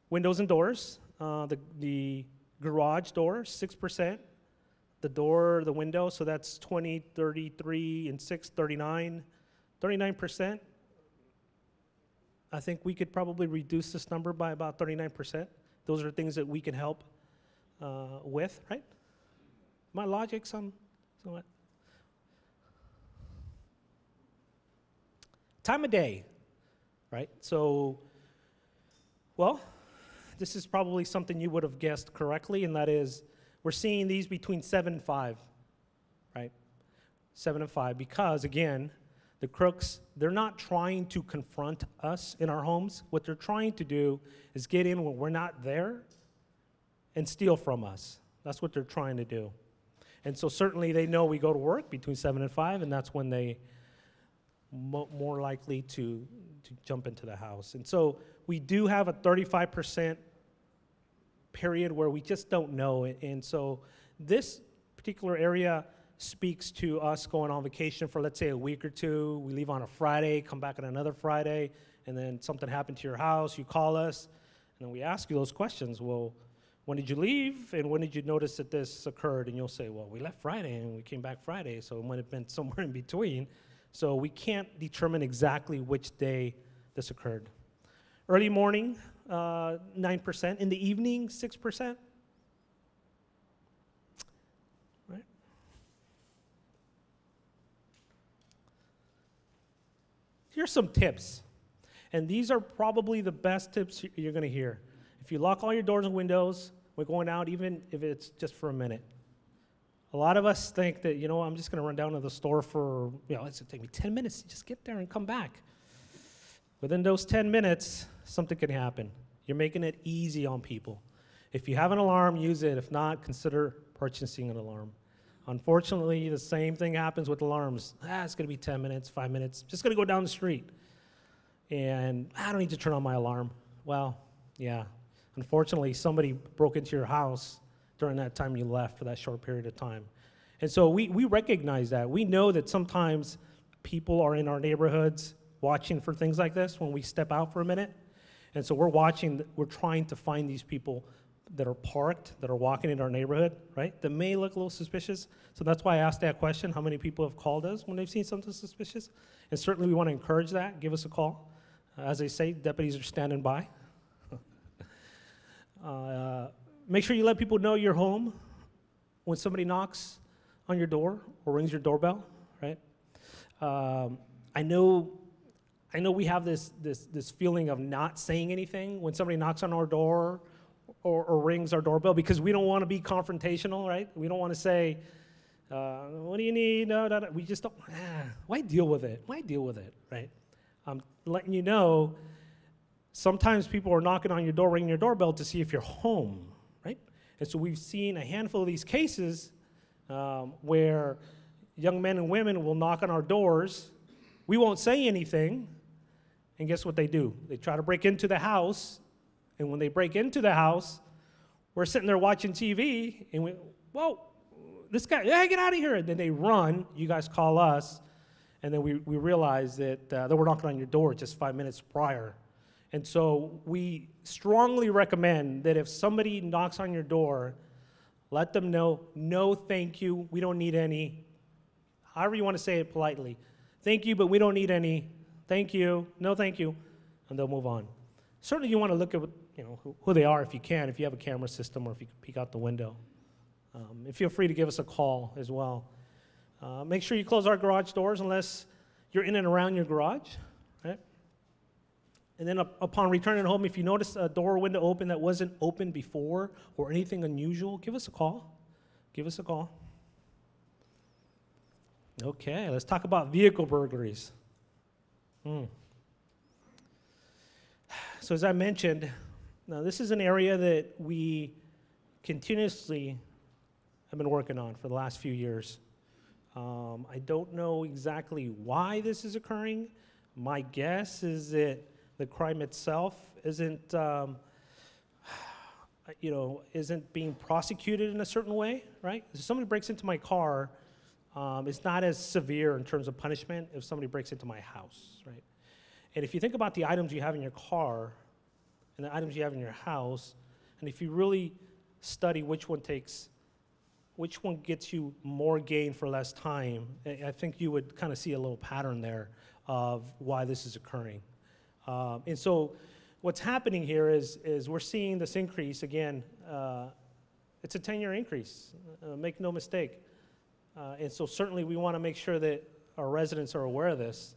windows and doors. The garage door, 6%. The door, the window, so that's 20, 33, and 6, 39. 39%. I think we could probably reduce this number by about 39%. Those are things that we can help with, right? My logic's on somewhat. Time of day, right? So, well, this is probably something you would have guessed correctly, and that is we're seeing these between 7 and 5, right? 7 and 5 because, again, the crooks, they're not trying to confront us in our homes. What they're trying to do is get in when we're not there and steal from us. That's what they're trying to do. And so certainly they know we go to work between 7 and 5, and that's when they more likely to jump into the house. And so we do have a 35% period where we just don't know. And so this particular area speaks to us going on vacation for, let's say, a week or two. We leave on a Friday, come back on another Friday, and then something happened to your house. You call us, and then we ask you those questions. Well, when did you leave, and when did you notice that this occurred? And you'll say, well, we left Friday, and we came back Friday, so it might have been somewhere in between. So we can't determine exactly which day this occurred. Early morning, 9%. In the evening, 6%. Right? here's some tips. And these are probably the best tips you're going to hear. If you lock all your doors and windows, we're going out, even if it's just for a minute. A lot of us think that, you know, I'm just going to run down to the store for, you know, it's going to take me 10 minutes to just get there and come back. Within those 10 minutes, something can happen. You're making it easy on people. If you have an alarm, use it. If not, consider purchasing an alarm. Unfortunately, the same thing happens with alarms. It's going to be 10 minutes, 5 minutes. Just going to go down the street. And I don't need to turn on my alarm. Well, yeah. Unfortunately, somebody broke into your house during that time you left for that short period of time. And so we recognize that. We know that sometimes people are in our neighborhoods watching for things like this when we step out for a minute. And so we're watching, we're trying to find these people that are parked, that are walking in our neighborhood, right? That may look a little suspicious. So that's why I asked that question, how many people have called us when they've seen something suspicious? And certainly we want to encourage that. Give us a call. As I say, deputies are standing by. Make sure you let people know you're home when somebody knocks on your door or rings your doorbell, right? I know we have this feeling of not saying anything when somebody knocks on our door or rings our doorbell because we don't want to be confrontational, right? We don't want to say, what do you need? No. We just don't, why deal with it? Why deal with it, right? I'm letting you know, sometimes people are knocking on your door, ringing your doorbell to see if you're home, right? And so we've seen a handful of these cases where young men and women will knock on our doors. We won't say anything, and guess what they do? They try to break into the house, and when they break into the house, we're sitting there watching TV, and we, whoa, this guy, hey, get out of here, and then they run. You guys call us, and then we realize that they were knocking on your door just 5 minutes prior. And so we strongly recommend that if somebody knocks on your door, let them know, no, thank you, we don't need any. However you want to say it politely. Thank you, but we don't need any. Thank you, no thank you, and they'll move on. Certainly you want to look at who they are if you can, if you have a camera system or if you can peek out the window. And feel free to give us a call as well. Make sure you close our garage doors unless you're in and around your garage. And then upon returning home, if you notice a door or window open that wasn't open before or anything unusual, give us a call. Give us a call. Okay, let's talk about vehicle burglaries. So as I mentioned, now this is an area that we continuously have been working on for the last few years. I don't know exactly why this is occurring. My guess is that the crime itself isn't being prosecuted in a certain way, right? If somebody breaks into my car, it's not as severe in terms of punishment if somebody breaks into my house, right? And if you think about the items you have in your car and the items you have in your house, and if you really study which one gets you more gain for less time, I think you would kind of see a little pattern there of why this is occurring. And so what's happening here is we're seeing this increase again. It's a 10-year increase, make no mistake. And so certainly we want to make sure that our residents are aware of this,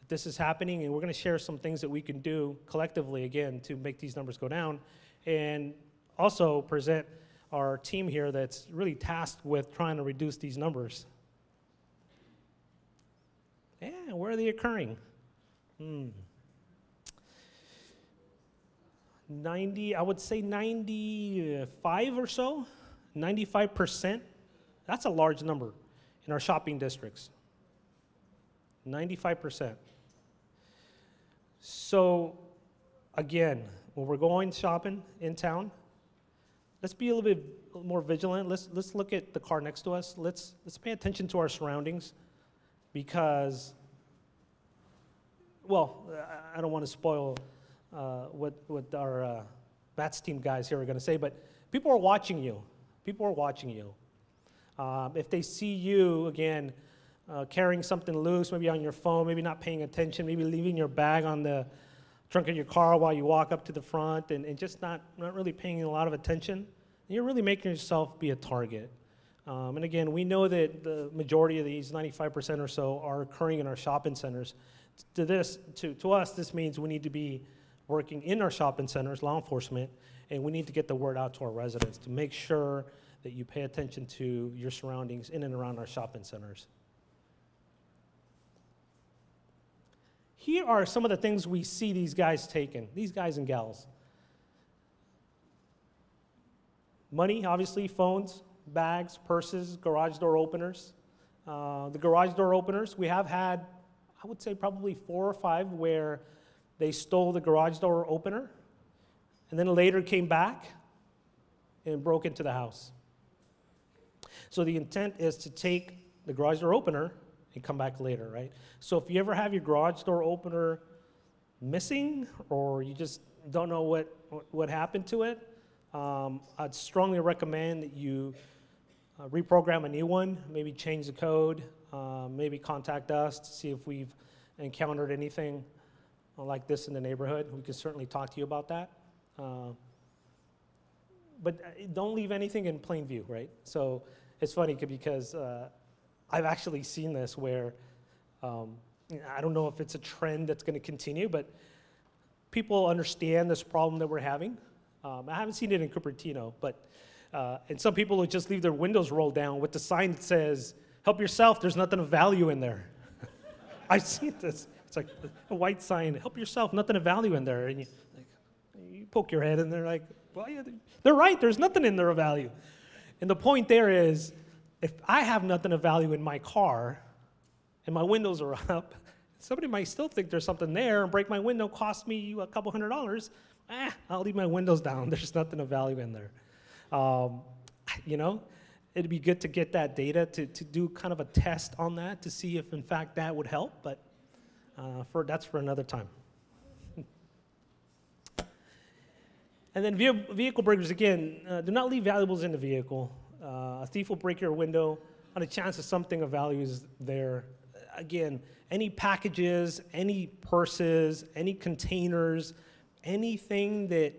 that this is happening, and we're going to share some things that we can do collectively, again, to make these numbers go down, and also present our team here that's really tasked with trying to reduce these numbers. Yeah, where are they occurring? 95 or so, 95%, that's a large number in our shopping districts, 95%. So again, when we're going shopping in town, let's be a little bit more vigilant. Let's look at the car next to us. Let's pay attention to our surroundings because, well, I don't want to spoil what our BATS team guys here are going to say, but people are watching you. People are watching you. If they see you, again, carrying something loose, maybe on your phone, maybe not paying attention, maybe leaving your bag on the trunk of your car while you walk up to the front and just not really paying a lot of attention, you're really making yourself be a target. And again, we know that the majority of these, 95% or so, are occurring in our shopping centers. to this, to us, this means we need to be working in our shopping centers, law enforcement, and we need to get the word out to our residents to make sure that you pay attention to your surroundings in and around our shopping centers. Here are some of the things we see these guys taking, these guys and gals. Money, obviously, phones, bags, purses, garage door openers. The garage door openers, we have had, I would say probably 4 or 5 where they stole the garage door opener and then later came back and broke into the house. So the intent is to take the garage door opener and come back later, right? So if you ever have your garage door opener missing or you just don't know what happened to it, I'd strongly recommend that you reprogram a new one, maybe change the code, maybe contact us to see if we've encountered anything like this in the neighborhood. We can certainly talk to you about that. But don't leave anything in plain view, right? So it's funny because I've actually seen this where, I don't know if it's a trend that's going to continue, but people understand this problem that we're having. I haven't seen it in Cupertino, but and some people would just leave their windows rolled down with the sign that says, "Help yourself, there's nothing of value in there." I've seen this. It's like a white sign, "Help yourself, nothing of value in there." And you, like, you poke your head in there like, well, yeah, they're right, there's nothing in there of value. And the point there is, if I have nothing of value in my car and my windows are up, somebody might still think there's something there and break my window, cost me a couple $100. I'll leave my windows down. There's nothing of value in there. You know, it'd be good to get that data to do kind of a test on that to see if, in fact, that would help. But that's for another time. And then vehicle breakers, again, do not leave valuables in the vehicle. A thief will break your window on a chance that something of value is there. Again, any packages, any purses, any containers, anything that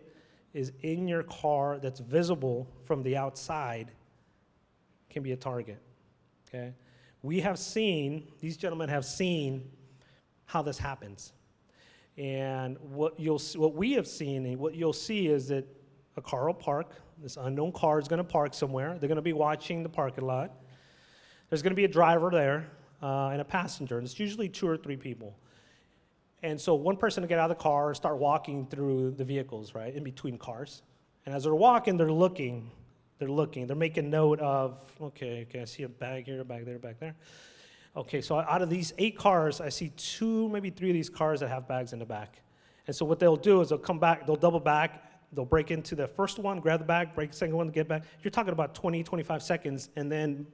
is in your car that's visible from the outside can be a target, okay? We have seen, these gentlemen have seen how this happens. And what we have seen and what you'll see is that a car will park, this unknown car is gonna park somewhere, they're gonna be watching the parking lot, there's gonna be a driver there and a passenger, and it's usually 2 or 3 people. And so one person will get out of the car and start walking through the vehicles, right, in between cars. And as they're walking, they're looking. They're making note of, okay, I see a bag here, a bag there, a bag there. Okay, so out of these 8 cars, I see 2, maybe 3 of these cars that have bags in the back. And so what they'll do is they'll come back, they'll double back, they'll break into the first one, grab the bag, break the second one, get back. You're talking about 20, 25 seconds, and then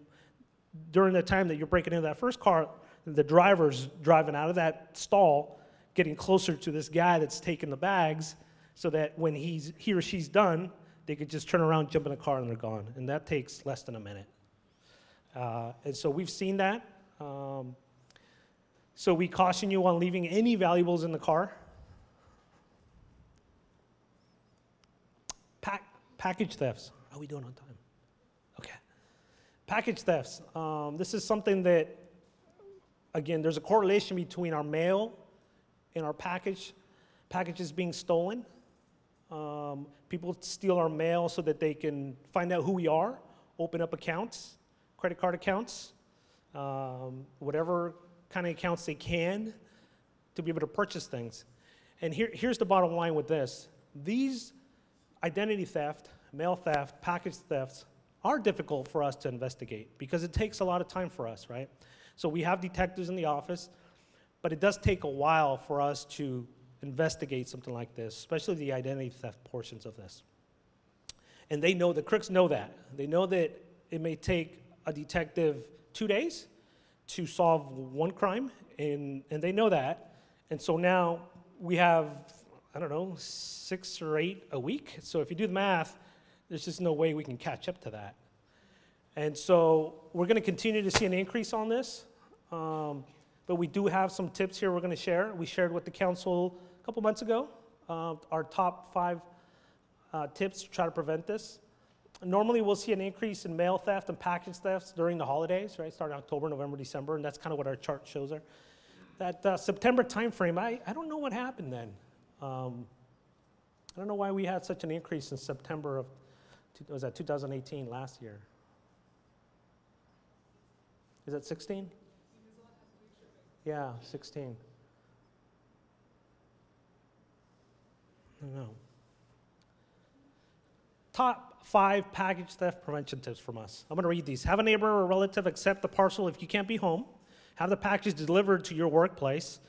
during the time that you're breaking into that first car, the driver's driving out of that stall, getting closer to this guy that's taking the bags so that when he or she's done, they could just turn around, jump in the car, and they're gone. And that takes less than a minute. And so we've seen that. So we caution you on leaving any valuables in the car. Package thefts. How are we doing on time? Okay. Package thefts. This is something that, again, there's a correlation between our mail and our packages being stolen. People steal our mail so that they can find out who we are, open up accounts, credit card accounts, whatever kind of accounts they can to be able to purchase things. And here's the bottom line with this. These identity theft, mail theft, package thefts are difficult for us to investigate because it takes a lot of time for us, right? So we have detectives in the office, but it does take a while for us to investigate something like this, especially the identity theft portions of this. And they know, the crooks know that. They know that it may take a detective 2 days to solve one crime, and they know that. And so now we have, I don't know, 6 or 8 a week. So if you do the math, there's just no way we can catch up to that. And so we're gonna continue to see an increase on this. But we do have some tips here we're going to share. We shared with the council a couple months ago our top 5 tips to try to prevent this. Normally, we'll see an increase in mail theft and package thefts during the holidays, right? Starting October, November, December, and that's kind of what our chart shows there. that September timeframe, I don't know what happened then. I don't know why we had such an increase in September of, was that 2018, last year? Is that 16? Yeah, 16. I don't know. Top 5 package theft prevention tips from us. I'm going to read these. Have a neighbor or relative accept the parcel if you can't be home. Have the package delivered to your workplace.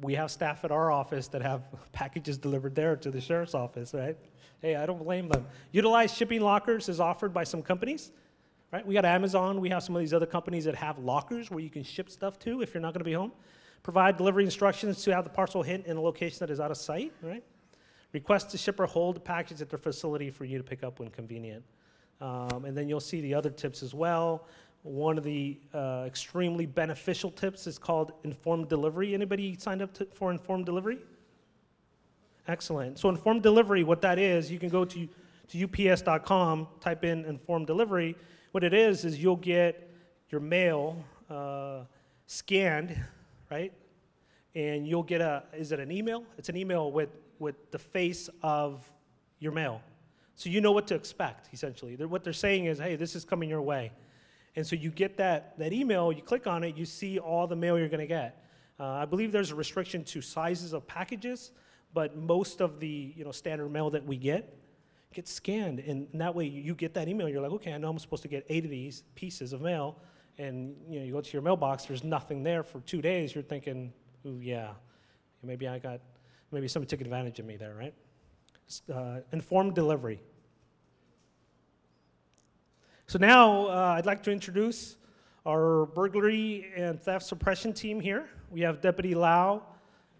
We have staff at our office that have packages delivered there to the sheriff's office, right? Hey, I don't blame them. Utilize shipping lockers as offered by some companies, right? We got Amazon. We have some of these other companies that have lockers where you can ship stuff to if you're not going to be home. Provide delivery instructions to have the parcel hit in a location that is out of sight, right? Request the shipper hold the package at their facility for you to pick up when convenient. And then you'll see the other tips as well. One of the extremely beneficial tips is called informed delivery. Anybody signed up for informed delivery? Excellent. So informed delivery, what that is, you can go to UPS.com, type in informed delivery. What it is you'll get your mail scanned, right? And you'll get a, is it an email? It's an email with the face of your mail. So you know what to expect, essentially. What they're saying is, hey, this is coming your way. And so you get that email, you click on it, you see all the mail you're going to get. I believe there's a restriction to sizes of packages, but most of the standard mail that we get gets scanned. And that way you get that email, you're like, okay, I know I'm supposed to get 8 of these pieces of mail. And you go to your mailbox, there's nothing there for 2 days. You're thinking, ooh, yeah, maybe somebody took advantage of me there, right? Informed delivery. So now I'd like to introduce our burglary and theft suppression team here. We have Deputy Lau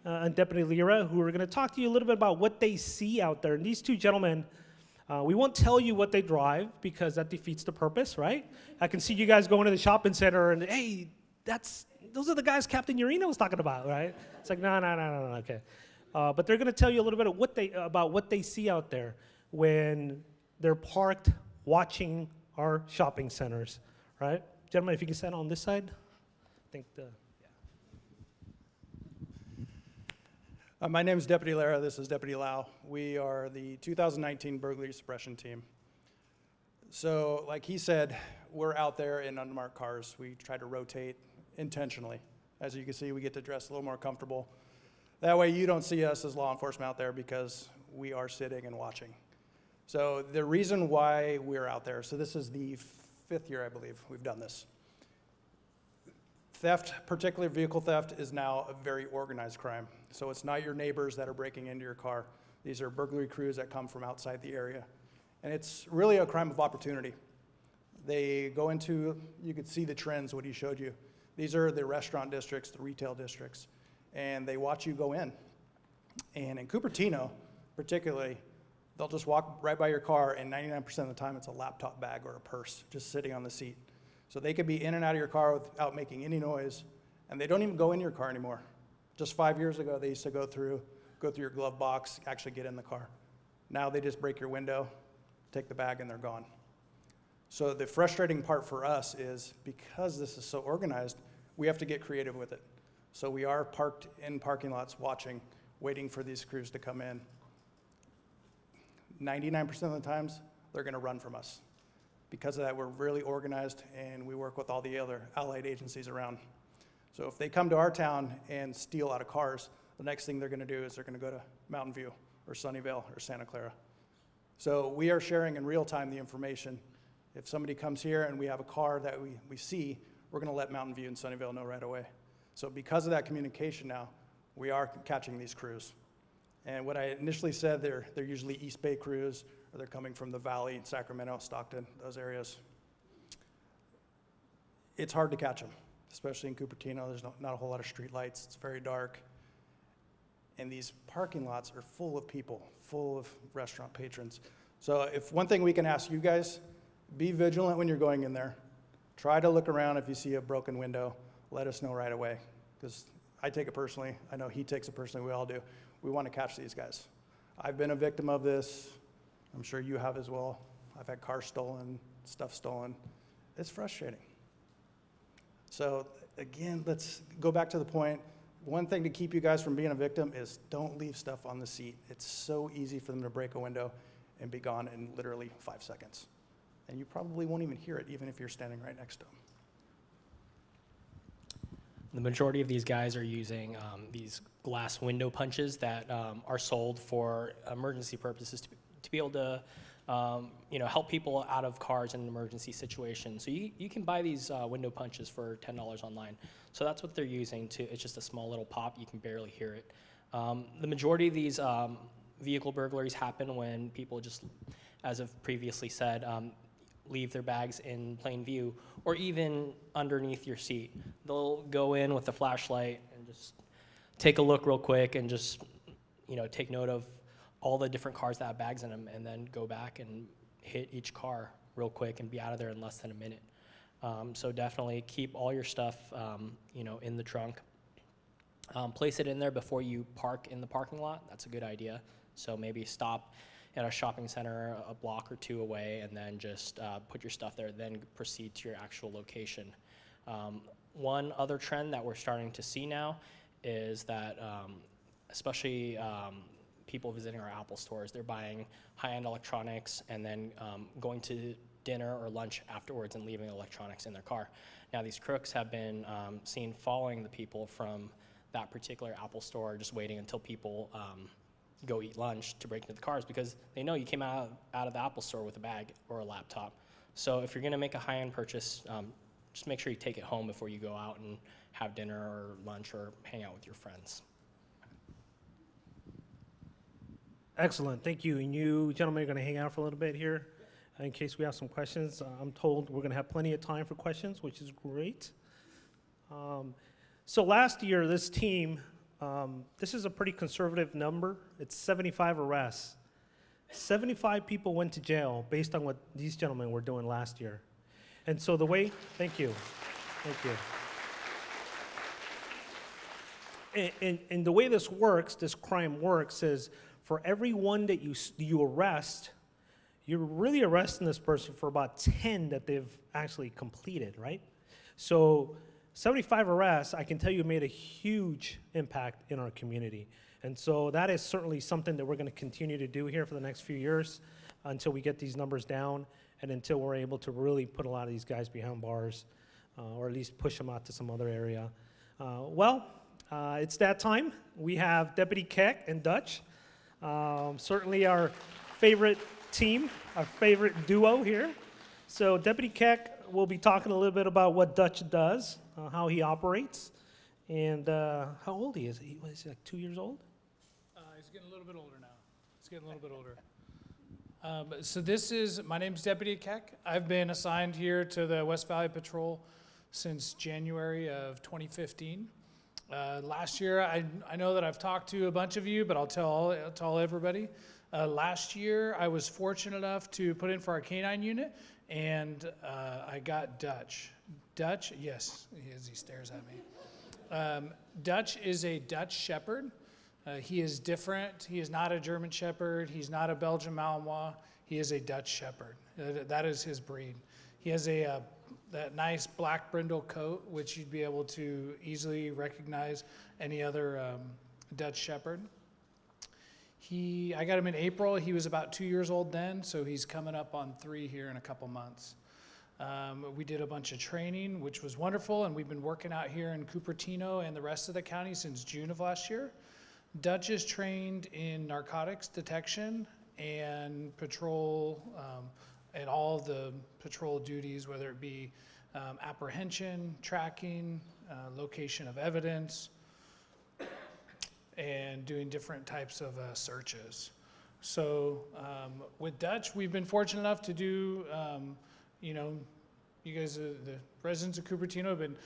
and Deputy Lira, who are going to talk to you a little bit about what they see out there. And these two gentlemen, we won't tell you what they drive because that defeats the purpose, right? I can see you guys going to the shopping center and, hey, those are the guys Captain Urena was talking about, right? It's like, no, okay. But they're going to tell you a little bit of about what they see out there when they're parked watching our shopping centers, right? Gentlemen, if you can stand on this side. Yeah. My name is Deputy Lara. This is Deputy Lau. We are the 2019 Burglary Suppression Team. So, like he said, we're out there in unmarked cars. We try to rotate intentionally. As you can see, we get to dress a little more comfortable. That way you don't see us as law enforcement out there because we are sitting and watching. So the reason why we're out there, so this is the 5th year, I believe, we've done this. Theft, particularly vehicle theft, is now a very organized crime. So it's not your neighbors that are breaking into your car. These are burglary crews that come from outside the area. And it's really a crime of opportunity. They go into, you could see the trends, what he showed you. These are the restaurant districts, the retail districts. And they watch you go in. And in Cupertino, particularly, they'll just walk right by your car, and 99% of the time, it's a laptop bag or a purse just sitting on the seat. So they could be in and out of your car without making any noise, and they don't even go in your car anymore. Just 5 years ago, they used to go through your glove box, actually get in the car. Now they just break your window, take the bag, and they're gone. So the frustrating part for us is, because this is so organized, we have to get creative with it. So we are parked in parking lots watching, waiting for these crews to come in. 99% of the times, they're going to run from us. Because of that, we're really organized, and we work with all the other allied agencies around. So if they come to our town and steal out of cars, the next thing they're going to do is they're going to go to Mountain View or Sunnyvale or Santa Clara. So we are sharing in real time the information. If somebody comes here and we have a car that we see, we're going to let Mountain View and Sunnyvale know right away. So because of that communication now, we are catching these crews. And what I initially said, they're usually East Bay crews, or they're coming from the Valley, Sacramento, Stockton, those areas. It's hard to catch them, especially in Cupertino. There's not a whole lot of street lights. It's very dark. And these parking lots are full of people, full of restaurant patrons. So if one thing we can ask you guys, be vigilant when you're going in there. Try to look around. If you see a broken window, let us know right away, because I take it personally. I know he takes it personally. We all do. We want to catch these guys. I've been a victim of this. I'm sure you have as well. I've had cars stolen, stuff stolen. It's frustrating. So again, let's go back to the point. One thing to keep you guys from being a victim is don't leave stuff on the seat. It's so easy for them to break a window and be gone in literally 5 seconds. And you probably won't even hear it, even if you're standing right next to them. The majority of these guys are using these glass window punches that are sold for emergency purposes to be able to help people out of cars in an emergency situation. So you can buy these window punches for $10 online. So that's what they're using to, it's just a small little pop, you can barely hear it. The majority of these vehicle burglaries happen when people just, as I've previously said, leave their bags in plain view or even underneath your seat. They'll go in with a flashlight and just take a look real quick and just take note of all the different cars that have bags in them and then go back and hit each car real quick and be out of there in less than a minute. So definitely keep all your stuff in the trunk. Place it in there before you park in the parking lot. That's a good idea. So maybe stop at a shopping center a block or two away and then just put your stuff there, then proceed to your actual location. One other trend that we're starting to see now is that especially people visiting our Apple stores, they're buying high-end electronics and then going to dinner or lunch afterwards and leaving electronics in their car. Now these crooks have been seen following the people from that particular Apple store, just waiting until people go eat lunch to break into the cars because they know you came out of the Apple store with a bag or a laptop. So if you're gonna make a high-end purchase, just make sure you take it home before you go out and have dinner or lunch or hang out with your friends. Excellent, thank you. And you gentlemen are gonna hang out for a little bit here in case we have some questions. I'm told we're gonna have plenty of time for questions, which is great. So last year, this team, this is a pretty conservative number. It's 75 arrests. 75 people went to jail based on what these gentlemen were doing last year. And so the way, thank you. And the way this works, this crime works, is for every one that you arrest, you're really arresting this person for about 10 that they've actually completed, right? So 75 arrests, I can tell you, made a huge impact in our community. And so that is certainly something that we're going to continue to do here for the next few years until we get these numbers down and until we're able to really put a lot of these guys behind bars or at least push them out to some other area. It's that time. We have Deputy Keck and Dutch, certainly our favorite team, our favorite duo here. So Deputy Keck will be talking a little bit about what Dutch does, how he operates, and how old he is. Is he like 2 years old? He's getting a little bit older now. He's getting a little bit older. So this is, my name's Deputy Keck. I've been assigned here to the West Valley Patrol since January of 2015. Last year, I know that I've talked to a bunch of you, but I'll tell everybody. Last year, I was fortunate enough to put in for our canine unit, and I got Dutch. Dutch, yes, he is, he stares at me. Dutch is a Dutch Shepherd. He is different. He is not a German Shepherd. He's not a Belgian Malinois. He is a Dutch Shepherd. That is his breed. He has a that nice black brindle coat, which you'd be able to easily recognize any other Dutch Shepherd. I got him in April. He was about 2 years old then, so he's coming up on 3 here in a couple months. We did a bunch of training, which was wonderful, and we've been working out here in Cupertino and the rest of the county since June of last year. Dutch is trained in narcotics detection and patrol and all the patrol duties, whether it be apprehension, tracking, location of evidence, and doing different types of searches. So with Dutch, we've been fortunate enough to do you guys, the residents of Cupertino, have been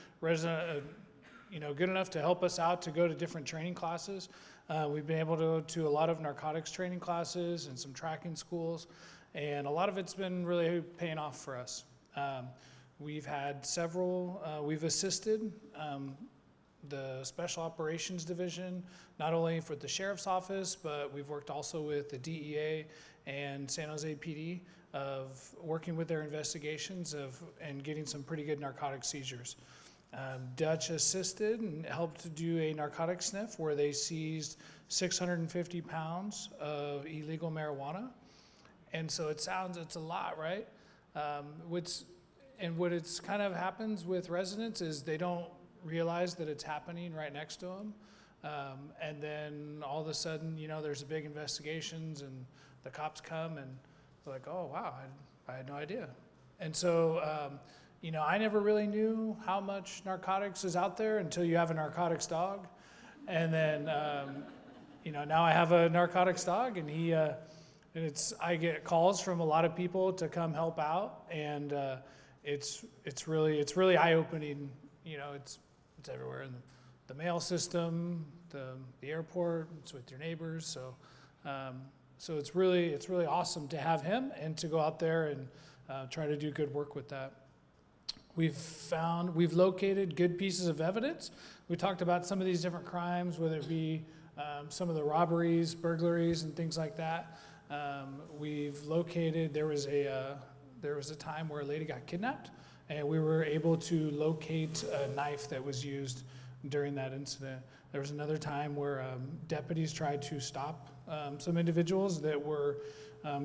good enough to help us out to go to different training classes. We've been able to go to a lot of narcotics training classes and some tracking schools, and a lot of it's been really paying off for us. We've had several, we've assisted the Special Operations Division, not only for the Sheriff's Office, but we've worked also with the DEA and San Jose PD, of working with their investigations and getting some pretty good narcotic seizures. Dutch assisted and helped to do a narcotic sniff where they seized 650 pounds of illegal marijuana. And so it sounds, it's a lot, right? And what it's kind of happens with residents is they don't realize that it's happening right next to them. And then all of a sudden, you know, there's a big investigations and the cops come and they're like, oh, wow, I had no idea. And so, you know, I never really knew how much narcotics is out there until you have a narcotics dog. And then, you know, now I have a narcotics dog and he, I get calls from a lot of people to come help out. And it's really eye-opening. You know, it's everywhere in the mail system, the airport, it's with your neighbors. So, so it's really awesome to have him and to go out there and try to do good work with that. We've located good pieces of evidence. We talked about some of these different crimes, whether it be some of the robberies, burglaries, and things like that. We've located, there was a time where a lady got kidnapped, and we were able to locate a knife that was used during that incident. There was another time where deputies tried to stop some individuals that were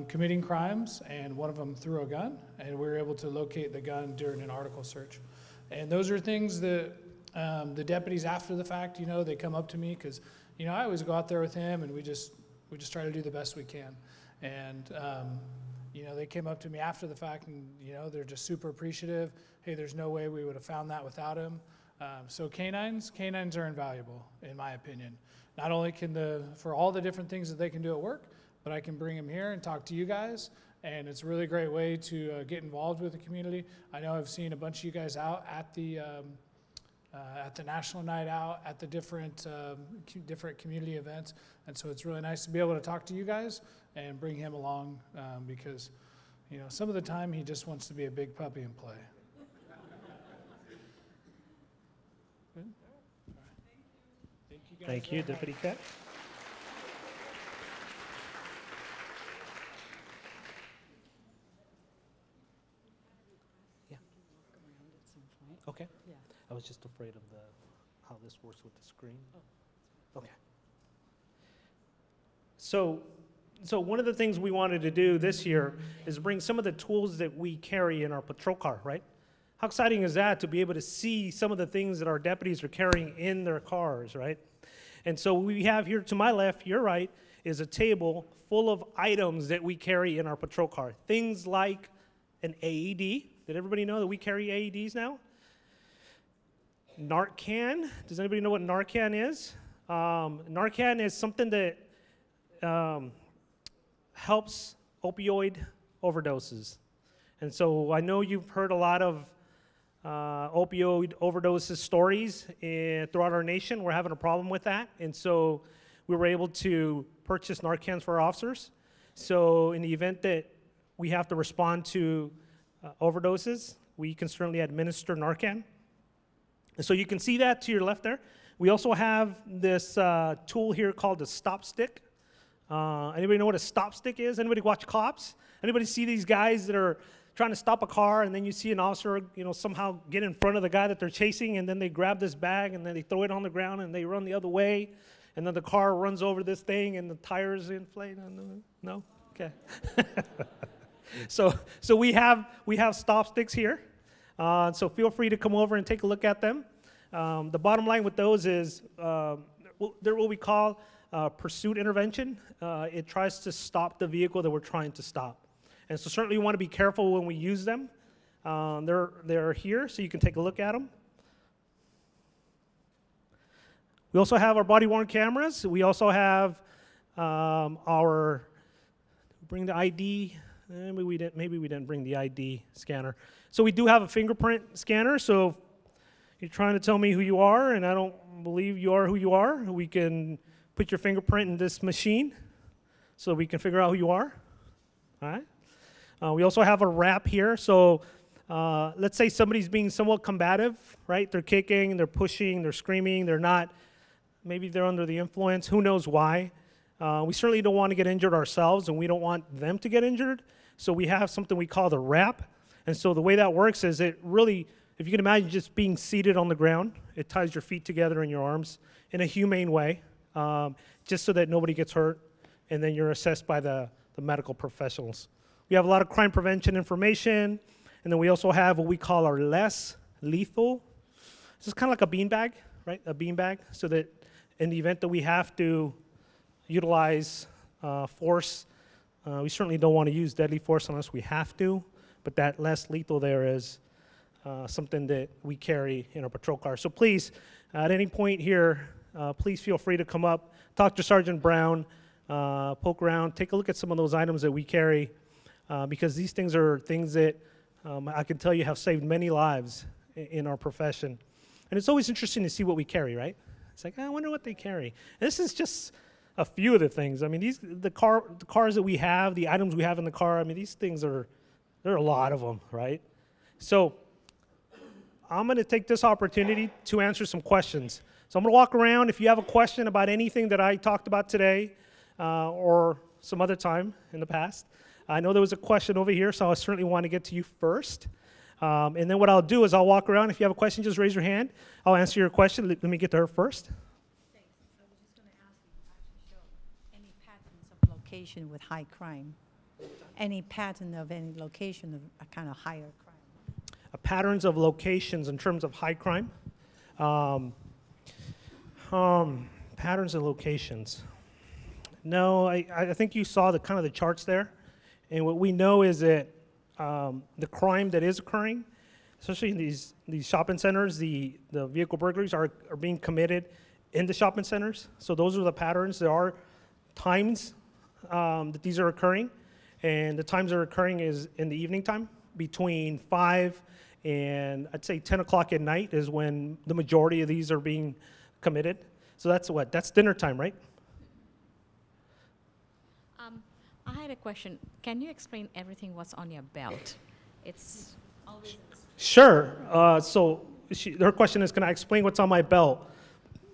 committing crimes, and one of them threw a gun, and we were able to locate the gun during an article search. And those are things that the deputies after the fact, you know, they come up to me because, you know, I always go out there with him, and we just try to do the best we can. And you know, they came up to me after the fact, and you know, they're just super appreciative. Hey, there's no way we would have found that without him. So canines are invaluable, in my opinion. Not only for all the different things that they can do at work, but I can bring them here and talk to you guys, and it's a really great way to get involved with the community. I know I've seen a bunch of you guys out at the National Night Out, at the different community events, and so it's really nice to be able to talk to you guys and bring him along because, you know, some of the time he just wants to be a big puppy and play. Good? All right. Thank you guys. Thank you, Deputy Cat. Yeah. Okay. Yeah. I was just afraid of how this works with the screen. Oh. Okay. So one of the things we wanted to do this year is bring some of the tools that we carry in our patrol car, right? How exciting is that to be able to see some of the things that our deputies are carrying in their cars, right? And so we have here to my left, your right, is a table full of items that we carry in our patrol car. Things like an AED. Did everybody know that we carry AEDs now? Narcan. Does anybody know what Narcan is? Narcan is something that helps opioid overdoses. And so I know you've heard a lot of opioid overdoses stories throughout our nation. We're having a problem with that. And so we were able to purchase Narcans for our officers. So in the event that we have to respond to overdoses, we can certainly administer Narcan. And so you can see that to your left there. We also have this tool here called the stop stick. Anybody know what a stop stick is? Anybody watch Cops? Anybody see these guys that are trying to stop a car, and then you see an officer, you know, somehow get in front of the guy that they're chasing, and then they grab this bag, and then they throw it on the ground, and they run the other way, and then the car runs over this thing, and the tires inflate. No? Okay. So we have stop sticks here. So feel free to come over and take a look at them. The bottom line with those is they're what we call pursuit intervention. It tries to stop the vehicle that we're trying to stop. And so certainly you want to be careful when we use them. They're here, so you can take a look at them. We also have our body-worn cameras. We also have bring the ID. Maybe we didn't bring the ID scanner. So we do have a fingerprint scanner, so if you're trying to tell me who you are and I don't believe you are who you are, we can put your fingerprint in this machine so we can figure out who you are, all right? We also have a wrap here, so let's say somebody's being somewhat combative, right? They're kicking, they're pushing, they're screaming, maybe they're under the influence, who knows why. We certainly don't want to get injured ourselves, and we don't want them to get injured, so we have something we call the wrap. And so the way that works is it really If you can imagine just being seated on the ground, it ties your feet together and your arms in a humane way, just so that nobody gets hurt, and then you're assessed by the medical professionals. We have a lot of crime prevention information, and then we also have what we call our less lethal. This is kind of like a beanbag, right? A beanbag, so that in the event that we have to utilize force, we certainly don't want to use deadly force unless we have to, but that less lethal there is something that we carry in our patrol car. So please, at any point here, please feel free to come up, talk to Sergeant Brown, poke around, take a look at some of those items that we carry, because these things are things that I can tell you have saved many lives in our profession. And it's always interesting to see what we carry, right? It's like, I wonder what they carry. And this is just a few of the things. I mean, the cars that we have, the items we have in the car, I mean, these things are, there are a lot of them, right? So I'm going to take this opportunity to answer some questions. So I'm going to walk around. If you have a question about anything that I talked about today or some other time in the past, I know there was a question over here, so I certainly want to get to you first. And then what I'll do is I'll walk around. If you have a question, just raise your hand. I'll answer your question. Let me get to her first. Thanks. I was just going to ask you to show any patterns of location with high crime. Any pattern of any location of a kind of higher crime. Patterns of locations in terms of high crime. Patterns of locations. No, I think you saw the kind of the charts there. And what we know is that the crime that is occurring, especially in these shopping centers, the vehicle burglaries are being committed in the shopping centers. So those are the patterns. There are times that these are occurring, and the times they're occurring is in the evening time, between 5 and I'd say 10 o'clock at night is when the majority of these are being committed. So that's what? That's dinner time, right? I had a question. Can you explain everything what's on your belt? It's always... Sure. So her question is, can I explain what's on my belt?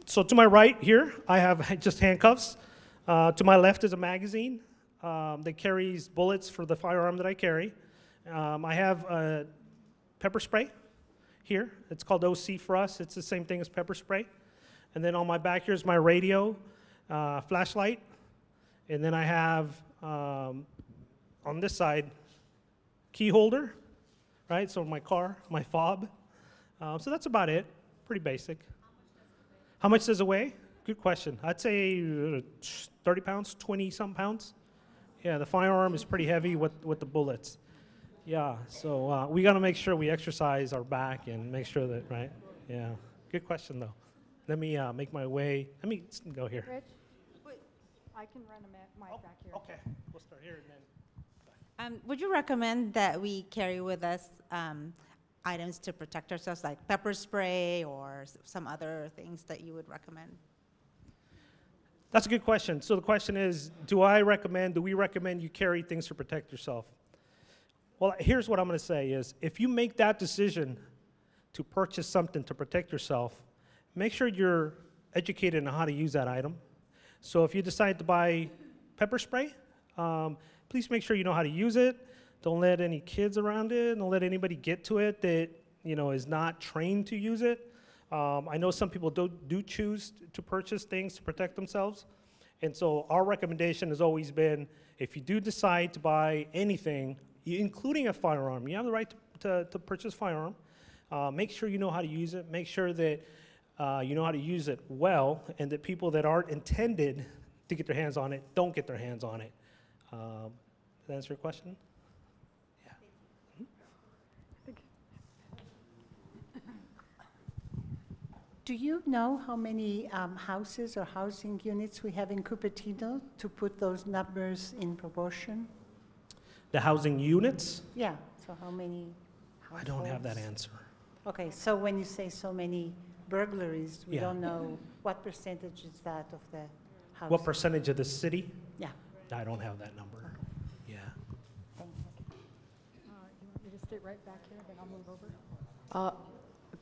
So to my right here, I have just handcuffs. To my left is a magazine that carries bullets for the firearm that I carry. I have pepper spray here. It's called OC for us. It's the same thing as pepper spray. And then on my back here is my radio, flashlight. And then I have... on this side, key holder, right? So my car, my fob. So that's about it. Pretty basic. How much does it weigh? Good question. I'd say 30 pounds, 20-some pounds. Yeah, the firearm is pretty heavy with the bullets. Yeah, so we got to make sure we exercise our back and make sure that, right? Yeah. Good question, though. Let me make my way. Let me go here. Rich? I can run a mic back here. Okay, we'll start here and then. Would you recommend that we carry with us items to protect ourselves, like pepper spray or some other things that you would recommend? That's a good question. So the question is, do we recommend you carry things to protect yourself? Well, here's what I'm going to say is, if you make that decision to purchase something to protect yourself, make sure you're educated on how to use that item. So if you decide to buy pepper spray, please make sure you know how to use it. Don't let any kids around it. Don't let anybody get to it that is not trained to use it. I know some people do choose to purchase things to protect themselves. And so our recommendation has always been, if you do decide to buy anything, including a firearm, you have the right to purchase a firearm. Make sure you know how to use it. Make sure that you know how to use it well, and that people that aren't intended to get their hands on it don't get their hands on it. Does that answer your question? Yeah. Do you know how many houses or housing units we have in Cupertino to put those numbers in proportion? The housing units? Yeah, so how many households? I don't have that answer. Okay, so when you say so many burglaries, we don't know what percentage is that of the house. What percentage of the city? Yeah. I don't have that number. Okay. Yeah. Thank you. You want me to sit right back here, then I'll move over?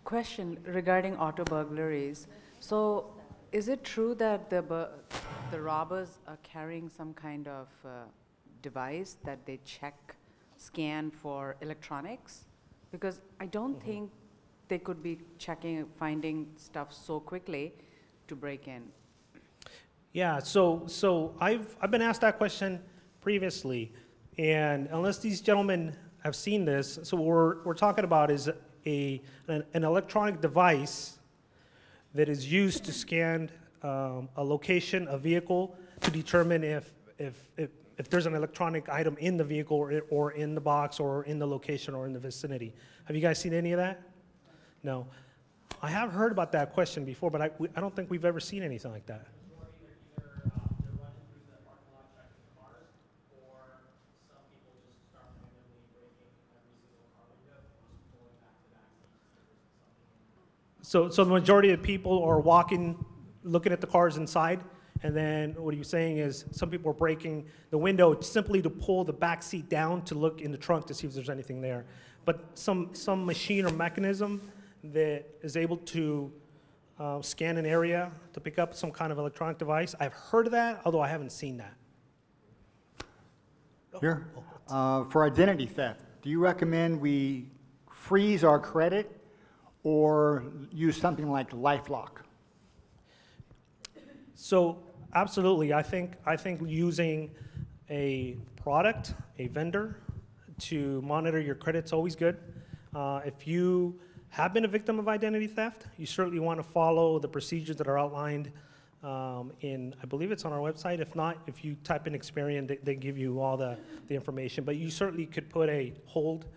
Question regarding auto burglaries. So is it true that the robbers are carrying some kind of device that they scan for electronics? Because I don't think they could be checking, finding stuff so quickly to break in? Yeah, so I've been asked that question previously, and unless these gentlemen have seen this, so what we're talking about is an electronic device that is used to scan a location, a vehicle, to determine if there's an electronic item in the vehicle or in the box or in the location or in the vicinity. Have you guys seen any of that? No. I have heard about that question before, but I don't think we've ever seen anything like that. They're running through the parking lot checking the cars, or some people just start randomly breaking every single car window and just pulling back to back. So the majority of people are walking, looking at the cars inside. And then what you're saying is some people are breaking the window simply to pull the back seat down to look in the trunk to see if there's anything there. But some machine or mechanism that is able to scan an area to pick up some kind of electronic device. I've heard of that, although I haven't seen that. Here, for identity theft, do you recommend we freeze our credit or use something like LifeLock? So, absolutely, I think using a product, a vendor, to monitor your credit is always good. If you have been a victim of identity theft, you certainly want to follow the procedures that are outlined in, I believe it's on our website. If not, if you type in Experian, they give you all the information. But you certainly could put a hold.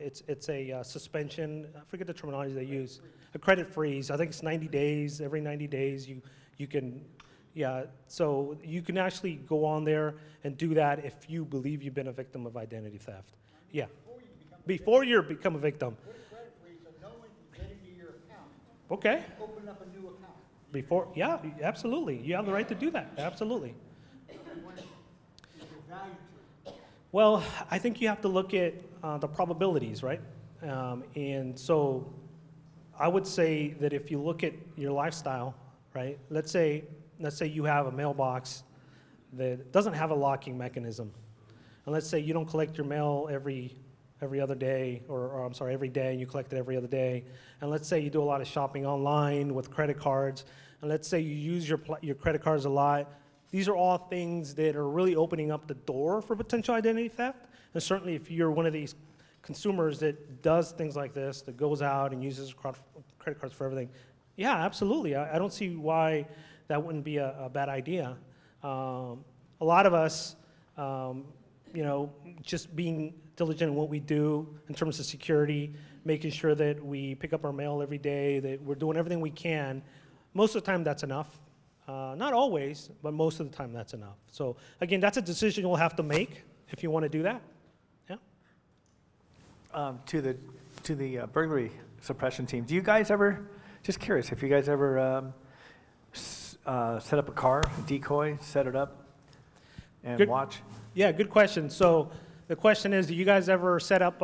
It's a suspension. I forget the terminology they use. A credit freeze. I think it's 90 days. Every 90 days, you can, yeah, so you can actually go on there and do that if you believe you've been a victim of identity theft. Yeah. Before you become a victim. Okay. Open up a new account. Before, yeah, absolutely. You have the right to do that, absolutely. Well, I think you have to look at the probabilities, right? And so I would say that if you look at your lifestyle, right? Let's say you have a mailbox that doesn't have a locking mechanism, and let's say you don't collect your mail every other day, or I'm sorry, every day, and you collect it every other day. And let's say you do a lot of shopping online with credit cards, and let's say you use your credit cards a lot. These are all things that are really opening up the door for potential identity theft. And certainly, if you're one of these consumers that does things like this, that goes out and uses credit cards for everything. Yeah, absolutely. I don't see why that wouldn't be a bad idea. A lot of us, you know, just being diligent in what we do in terms of security, making sure that we pick up our mail every day, that we're doing everything we can. Most of the time, that's enough. Not always, but most of the time, that's enough. So again, that's a decision you'll have to make if you want to do that. Yeah. To the burglary suppression team, do you guys ever? Just curious, if you guys ever set up a car, a decoy, set it up, and good, watch? Yeah, good question. So the question is, do you guys ever set up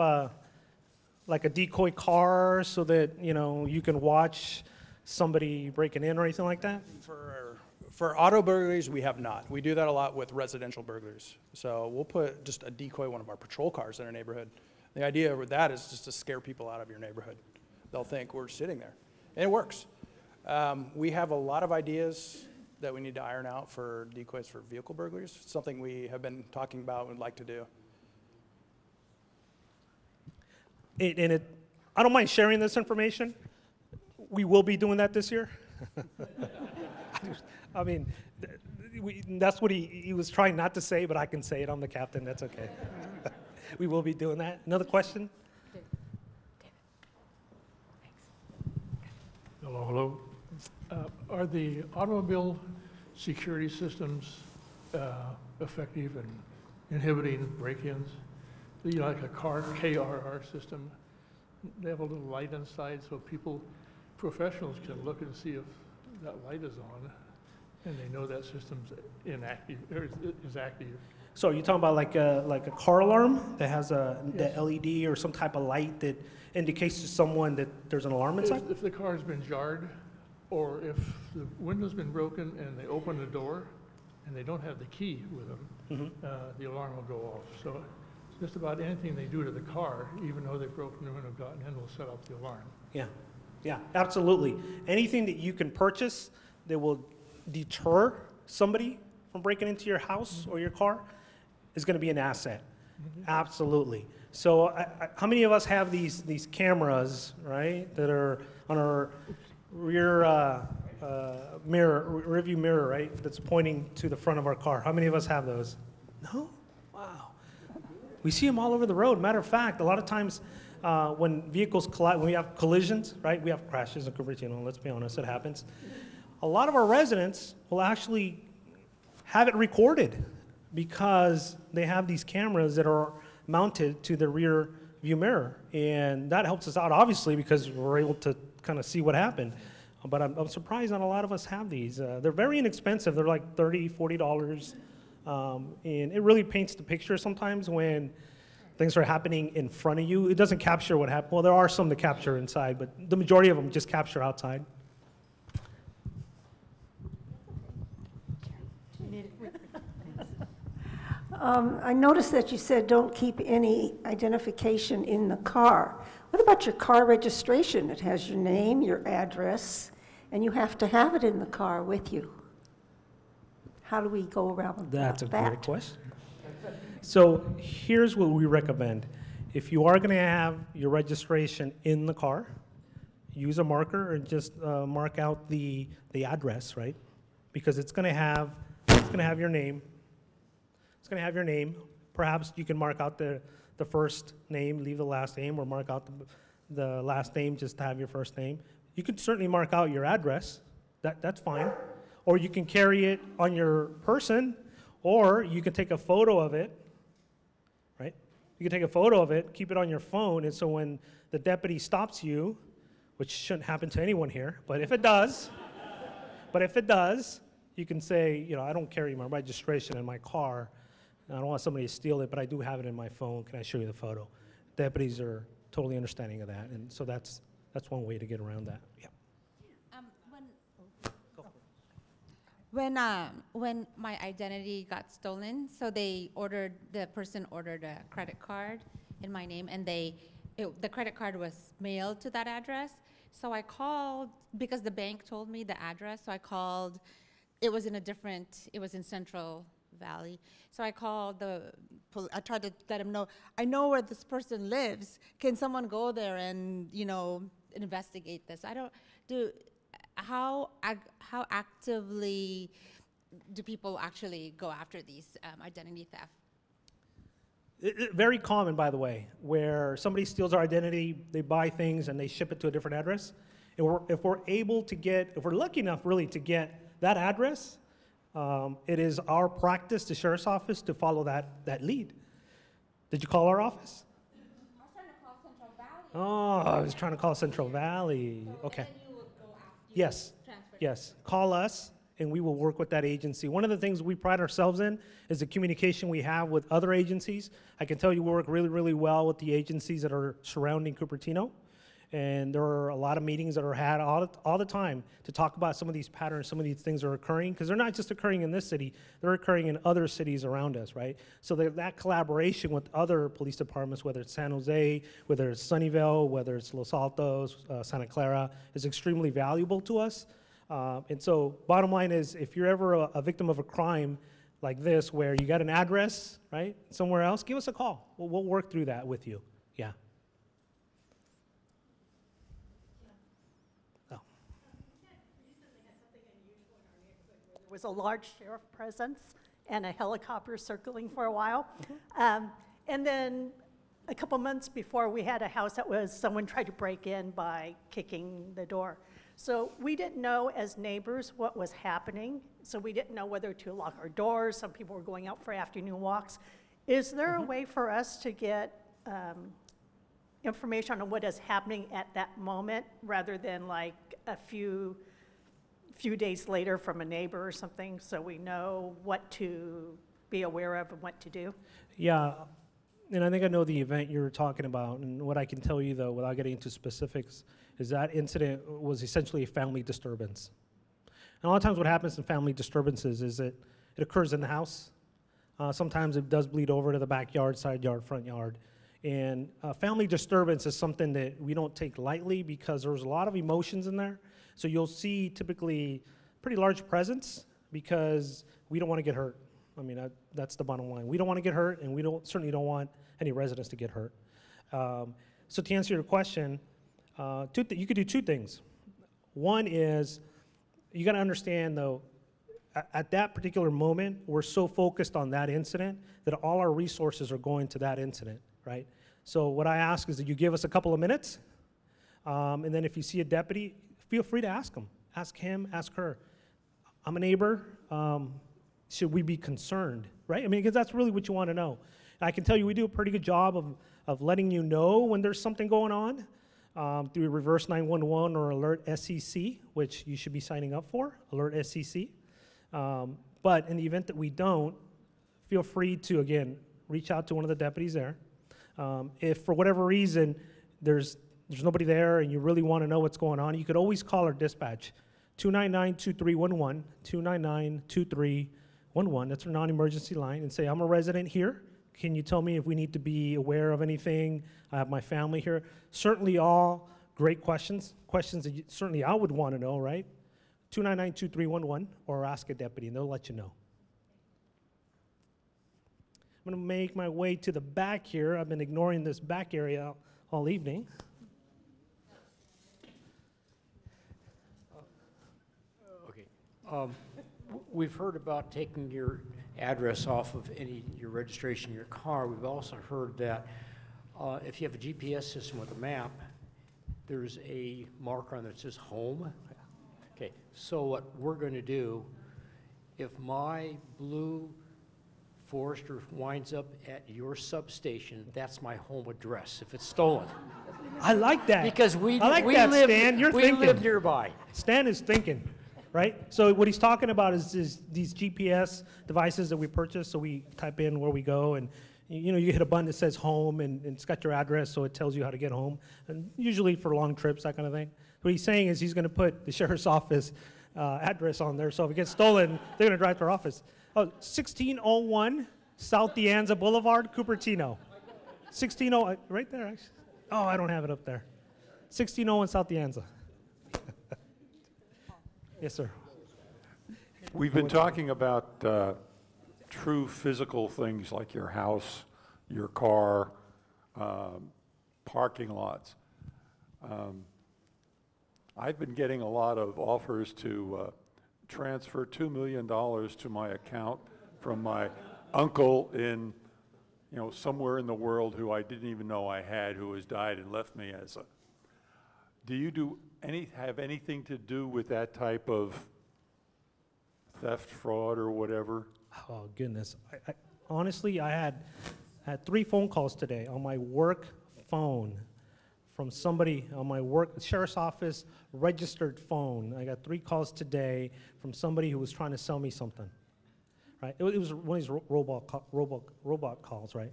like a decoy car so that you can watch somebody breaking in or anything like that? For auto burglaries, we have not. We do that a lot with residential burglars. So we'll put just a decoy, one of our patrol cars in our neighborhood. The idea with that is just to scare people out of your neighborhood. They'll think we're sitting there. And it works. We have a lot of ideas that we need to iron out for decoys for vehicle burglaries. It's something we have been talking about and would like to do. I don't mind sharing this information. We will be doing that this year. I mean, that's what he was trying not to say, but I can say it. I'm the captain. That's okay. We will be doing that. Another question? Hello, hello. Are the automobile security systems effective in inhibiting break-ins? Like a car KRR system, they have a little light inside so people, professionals can look and see if that light is on and they know that system's inactive, or is active. So are you talking about like a car alarm that has the LED or some type of light that indicates to someone that there's an alarm inside? If the car's been jarred or if the window's been broken and they open the door and they don't have the key with them, the alarm will go off. So just about anything they do to the car, even though they've broken the window, gotten in, will set off the alarm. Yeah, yeah, absolutely. Anything that you can purchase that will deter somebody from breaking into your house or your car is going to be an asset. Absolutely. So how many of us have these cameras, right, that are on our rear rearview mirror, right, that's pointing to the front of our car? How many of us have those? No? Wow. We see them all over the road. Matter of fact, a lot of times when vehicles collide, when we have collisions, right, we have crashes in Cupertino, let's be honest, it happens. A lot of our residents will actually have it recorded because they have these cameras that are mounted to the rear view mirror, and that helps us out obviously because we're able to kind of see what happened. But I'm surprised not a lot of us have these. They're very inexpensive. They're like $30, $40, and it really paints the picture sometimes when things are happening in front of you. It doesn't capture what happened. Well, there are some that capture inside, but the majority of them just capture outside. I noticed that you said don't keep any identification in the car. What about your car registration? It has your name, your address, and you have to have it in the car with you. How do we go around that? That's a great question. So here's what we recommend. If you are going to have your registration in the car, use a marker and just mark out the address, right? Because it's going to have your name. It's going to have your name. Perhaps you can mark out the first name, leave the last name, or mark out the last name just to have your first name. You can certainly mark out your address. That's fine. Or you can carry it on your person, or you can take a photo of it, right? You can take a photo of it, keep it on your phone, and so when the deputy stops you, which shouldn't happen to anyone here, but if it does, you can say, you know, I don't carry my registration in my car. I don't want somebody to steal it, but I do have it in my phone. Can I show you the photo? Deputies are totally understanding of that, and so that's one way to get around that. Yeah. When my identity got stolen, so they ordered, the person ordered a credit card in my name, and the credit card was mailed to that address. So I called because the bank told me the address. So I called. It was in a different. It was in Central Valley. So I called I tried to let him know, I know where this person lives. Can someone go there and, you know, investigate this? How actively do people actually go after these identity theft? Very common, by the way, where somebody steals our identity, they buy things and they ship it to a different address. If we're lucky enough really to get that address, it is our practice, the sheriff's office, to follow that lead. Did you call our office? I was trying to call Central Valley. Oh, I was trying to call Central Valley. So okay. Then you would go after, yes. Yes. Call us, and we will work with that agency. One of the things we pride ourselves in is the communication we have with other agencies. I can tell you we work really, really well with the agencies that are surrounding Cupertino. And there are a lot of meetings that are had all the time to talk about some of these patterns, some of these things are occurring, because they're not just occurring in this city, they're occurring in other cities around us, right? So that collaboration with other police departments, whether it's San Jose, whether it's Sunnyvale, whether it's Los Altos, Santa Clara, is extremely valuable to us. And so bottom line is, if you're ever a victim of a crime like this, where you got an address, right, somewhere else, give us a call. We'll work through that with you, yeah. Was a large sheriff presence and a helicopter circling for a while. And then a couple months before, we had a house that was someone tried to break in by kicking the door. So we didn't know as neighbors what was happening. So we didn't know whether to lock our doors. Some people were going out for afternoon walks. Is there a way for us to get information on what is happening at that moment rather than like a few days later from a neighbor or something, so we know what to be aware of and what to do? Yeah, and I think I know the event you were talking about, and what I can tell you though, without getting into specifics, is that incident was essentially a family disturbance. And a lot of times what happens in family disturbances is that it occurs in the house. Sometimes it does bleed over to the backyard, side yard, front yard. And family disturbance is something that we don't take lightly because there's a lot of emotions in there. So you'll see typically pretty large presence because we don't want to get hurt. I mean, that's the bottom line. We don't want to get hurt, and we certainly don't want any residents to get hurt. So to answer your question, you could do two things. One is you got to understand, though, at that particular moment, we're so focused on that incident that all our resources are going to that incident, right? So what I ask is that you give us a couple of minutes, and then if you see a deputy, feel free to ask them. Ask him, ask her. I'm a neighbor. Should we be concerned, right? I mean, because that's really what you want to know. And I can tell you we do a pretty good job of letting you know when there's something going on through reverse 911 or alert SEC, which you should be signing up for, alert SEC. But in the event that we don't, feel free to, again, reach out to one of the deputies there. If for whatever reason there's nobody there and you really want to know what's going on, you could always call our dispatch, 299-2311, 299-2311. That's our non-emergency line, and say, I'm a resident here. Can you tell me if we need to be aware of anything? I have my family here. Certainly all great questions, questions that certainly I would want to know, right? 299-2311 or ask a deputy, and they'll let you know. I'm going to make my way to the back here. I've been ignoring this back area all evening. Okay. We've heard about taking your address off of your registration in your car. We've also heard that if you have a GPS system with a map, there's a marker on it that says home. Okay, so what we're going to do, if my blue Forester winds up at your substation, that's my home address if it's stolen. I like that. Because we live nearby. Stan is thinking. Right? So what he's talking about is these GPS devices that we purchase. So we type in where we go, and you hit a button that says home, and it's got your address, so it tells you how to get home. And usually for long trips, that kind of thing. What he's saying is he's going to put the sheriff's office address on there, so if it gets stolen, they're going to drive to our office. Oh, 1601 South De Anza Boulevard, Cupertino. 1601, right there, actually. Oh, I don't have it up there. 1601 South De Anza. Yes, sir. We've been talking about true physical things like your house, your car, parking lots. I've been getting a lot of offers to transfer $2 million to my account from my uncle in, somewhere in the world who I didn't even know I had, who has died and left me as a. Do you have anything to do with that type of theft, fraud, or whatever? Oh, goodness. Honestly, I had 3 phone calls today on my work phone from somebody on my work sheriff's office registered phone. I got 3 calls today from somebody who was trying to sell me something. Right? It was one of these robot calls, right?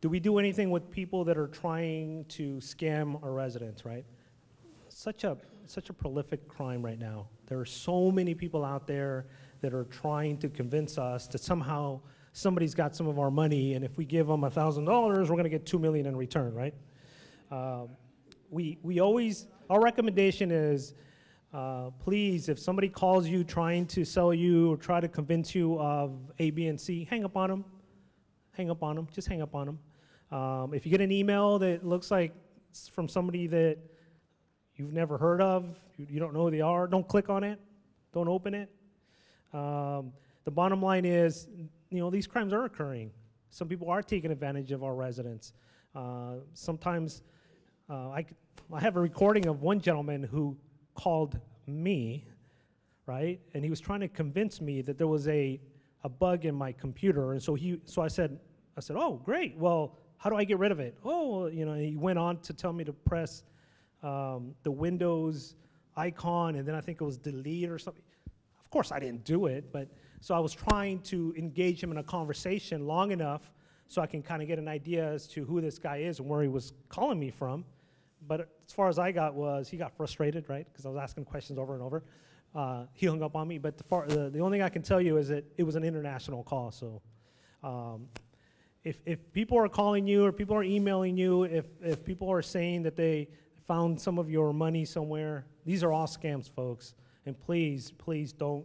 Do we do anything with people that are trying to scam our residents, right? Such a prolific crime right now. There are so many people out there that are trying to convince us that somehow somebody's got some of our money, and if we give them $1,000, we're going to get $2 million in return, right? Our recommendation is, please, if somebody calls you trying to sell you or try to convince you of A, B, and C, hang up on them. Hang up on them. Just hang up on them. If you get an email that looks like it's from somebody that you've never heard of, you don't know who they are, don't click on it. Don't open it. The bottom line is, these crimes are occurring. Some people are taking advantage of our residents. Sometimes I have a recording of one gentleman who called me, right? And he was trying to convince me that there was a bug in my computer, and so I said, oh, great, well, how do I get rid of it? Oh, and he went on to tell me to press the Windows icon, and then I think it was delete or something. Of course, I didn't do it, but so I was trying to engage him in a conversation long enough so I can kind of get an idea as to who this guy is and where he was calling me from. But as far as I got was, he got frustrated, right, because I was asking questions over and over. he hung up on me. But the only thing I can tell you is that it was an international call. So if people are calling you or people are emailing you, if people are saying that they found some of your money somewhere, these are all scams, folks. And please, please don't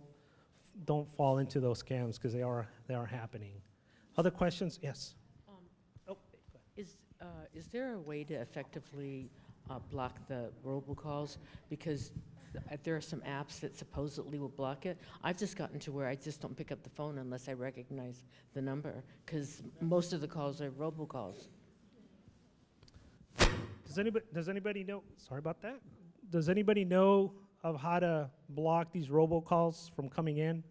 fall into those scams because they are happening. Other questions? Yes. Is there a way to effectively block the robocalls? Because there are some apps that supposedly will block it. I've just gotten to where I just don't pick up the phone unless I recognize the number, because most of the calls are robocalls. Does anybody know? Sorry about that. Does anybody know of how to block these robocalls from coming in?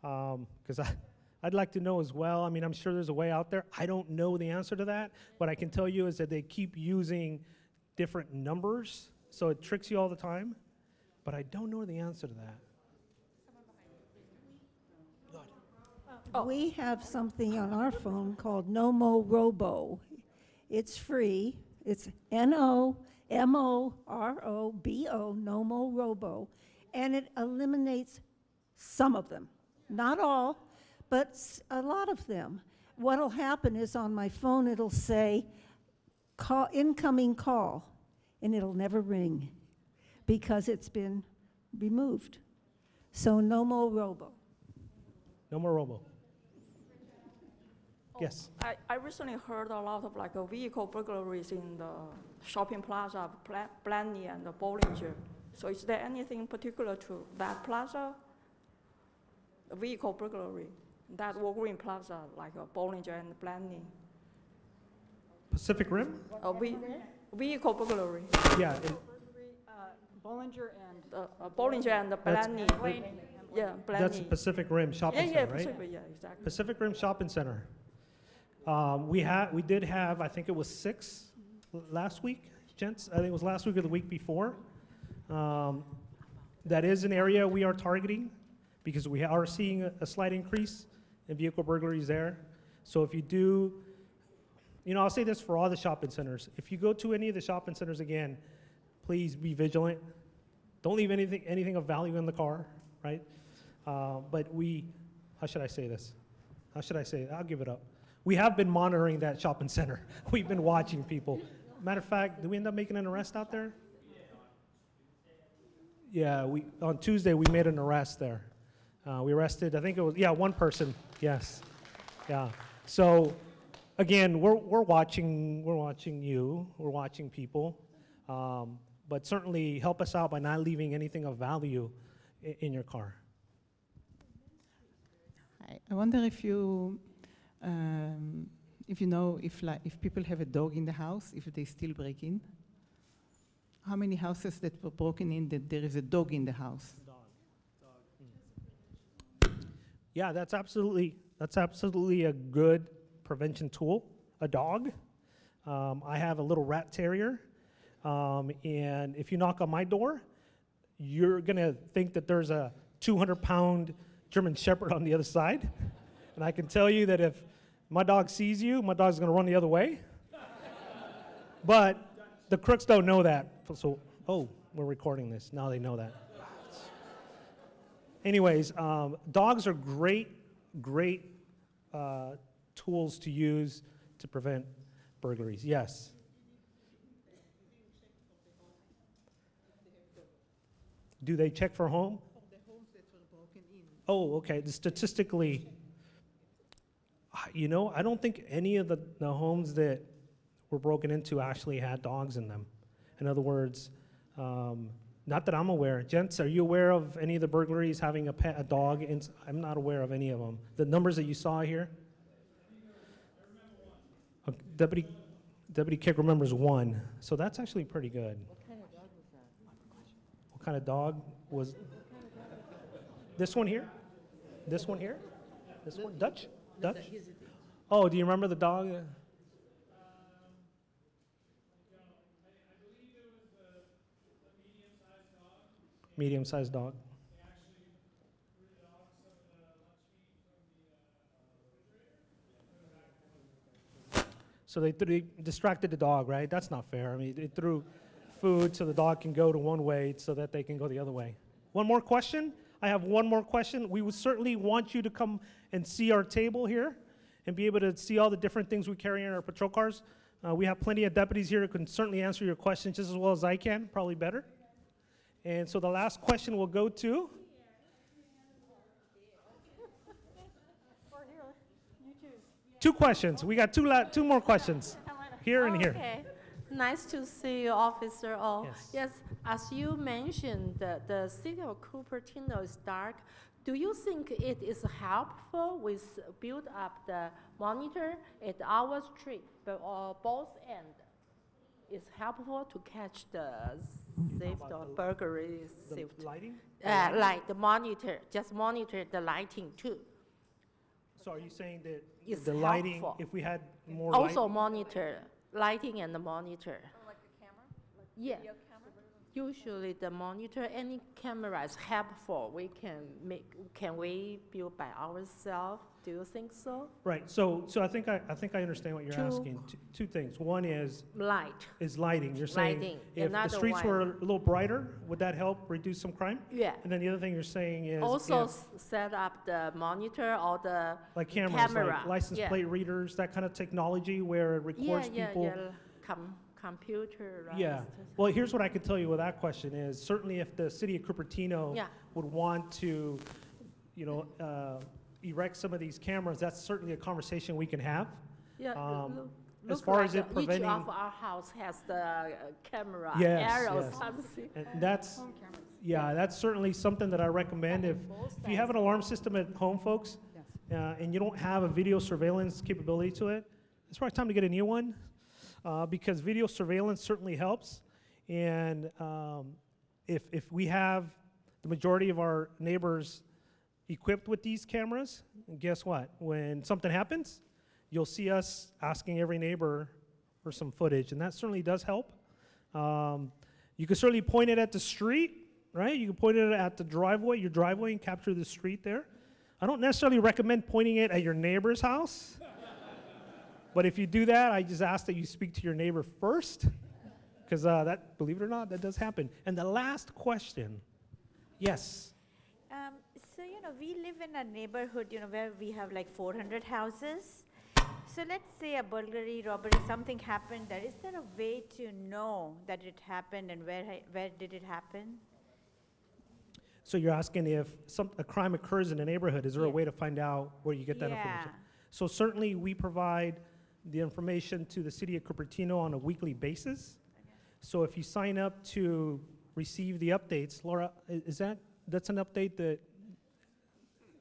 Because I'd like to know as well. I mean, I'm sure there's a way out there. I don't know the answer to that. What I can tell you is that they keep using different numbers, so it tricks you all the time. But I don't know the answer to that. We have something on our phone called Nomo Robo. It's free. It's N-O-M-O-R-O-B-O, Nomo Robo, and it eliminates some of them. Not all, but a lot of them. What'll happen is on my phone it'll say, call, incoming call, and it'll never ring because it's been removed. So Nomo Robo. Nomo Robo. Yes. I recently heard a lot of like vehicle burglaries in the shopping plaza, Blaney and Bollinger. So is there anything particular to that plaza? A vehicle burglary, that Walgreen Plaza, like Bollinger and Blaney. Pacific Rim? Vehicle burglary. Yeah. Bollinger and Bollinger and Blaney. Yeah, Blaney. That's Pacific Rim Shopping Center, right? Pacific, yeah, exactly. Pacific Rim Shopping Center. We did have, I think it was 6 last week, gents. I think it was last week or the week before. That is an area we are targeting because we are seeing a slight increase in vehicle burglaries there. So if you do, you know, I'll say this for all the shopping centers. If you go to any of the shopping centers again, please be vigilant. Don't leave anything of value in the car, right? How should I say this? How should I say it? I'll give it up. We have been monitoring that shopping center. We've been watching people. Matter of fact, did we end up making an arrest out there? Yeah, on Tuesday we made an arrest there. We arrested, I think it was, yeah, one person, yes. Yeah, so again, we're watching you, we're watching people, but certainly help us out by not leaving anything of value in your car. I wonder if you know if people have a dog in the house, if they still break in. How many houses that were broken in that there is a dog in the house? Dog. Mm. Yeah, that's absolutely a good prevention tool. A dog. I have a little rat terrier, and if you knock on my door, you're gonna think that there's a 200-pound German Shepherd on the other side, and I can tell you that if my dog sees you, my dog's gonna run the other way. But the crooks don't know that. So, oh, we're recording this. Now they know that. Anyways, dogs are great tools to use to prevent burglaries. Yes. Do they check for home? Oh, okay. Statistically, you know, I don't think any of the homes that were broken into actually had dogs in them. In other words, not that I'm aware. Gents, are you aware of any of the burglaries having a dog? I'm not aware of any of them. The numbers that you saw here? Okay, Deputy Kick remembers 1. So that's actually pretty good. What kind of dog was that? What kind of dog was? This one here? This one here? This one? Dutch? Dutch? Oh, do you remember the dog? Medium-sized dog. So they distracted the dog, right? That's not fair. I mean, they threw food so the dog can go to one way so that they can go the other way. One more question? I have one more question. We would certainly want you to come and see our table here and be able to see all the different things we carry in our patrol cars. We have plenty of deputies here who can certainly answer your questions just as well as I can, probably better. And so the last question will go to... Two questions. We got two more questions, here and here. Okay. Nice to see you, Officer O. Yes. Yes, as you mentioned, the city of Cupertino is dark. Do you think it is helpful with build up the monitor at our street, but both ends? It's helpful to catch the burglary safety. Lighting? Like the monitor, just monitor the lighting too. So are you saying that it's the lighting, helpful. If we had more also monitor, lighting and the monitor. Oh, like a camera? Like yeah. Video camera? Usually the monitor, any camera is helpful. We can make, can we build by ourselves? Do you think so? Right, so I think I understand what you're asking. Two things. One is light. Is lighting. You're saying lighting. If another the streets were a little brighter, would that help reduce some crime? Yeah. And then the other thing you're saying is also set up the monitor or the like cameras, like license plate readers, that kind of technology where it records people. Yeah. Computer, right? Yeah. Well, here's what I could tell you with that question is certainly if the city of Cupertino would want to, you know, erect some of these cameras, that's certainly a conversation we can have. Yeah. As far like as it preventing, each of our house has the camera, arrows, something. And that's that's certainly something that I recommend. If you have an alarm system at home, folks, and you don't have a video surveillance capability to it, it's probably time to get a new one. Because video surveillance certainly helps, and if we have the majority of our neighbors equipped with these cameras, guess what? When something happens, you'll see us asking every neighbor for some footage, and that certainly does help. You can certainly point it at the street, right? You can point it at the driveway, your driveway, and capture the street there. I don't necessarily recommend pointing it at your neighbor's house. But if you do that, I just ask that you speak to your neighbor first, because that, believe it or not, that does happen. And the last question, yes. So, you know, we live in a neighborhood, you know, where we have like 400 houses. So let's say a burglary, robbery, something happened there. Is there a way to know that it happened and where did it happen? So you're asking if a crime occurs in a neighborhood, is there a way to find out where you get that information? So certainly we provide the information to the city of Cupertino on a weekly basis. Okay. So if you sign up to receive the updates, Laura, is that's an update that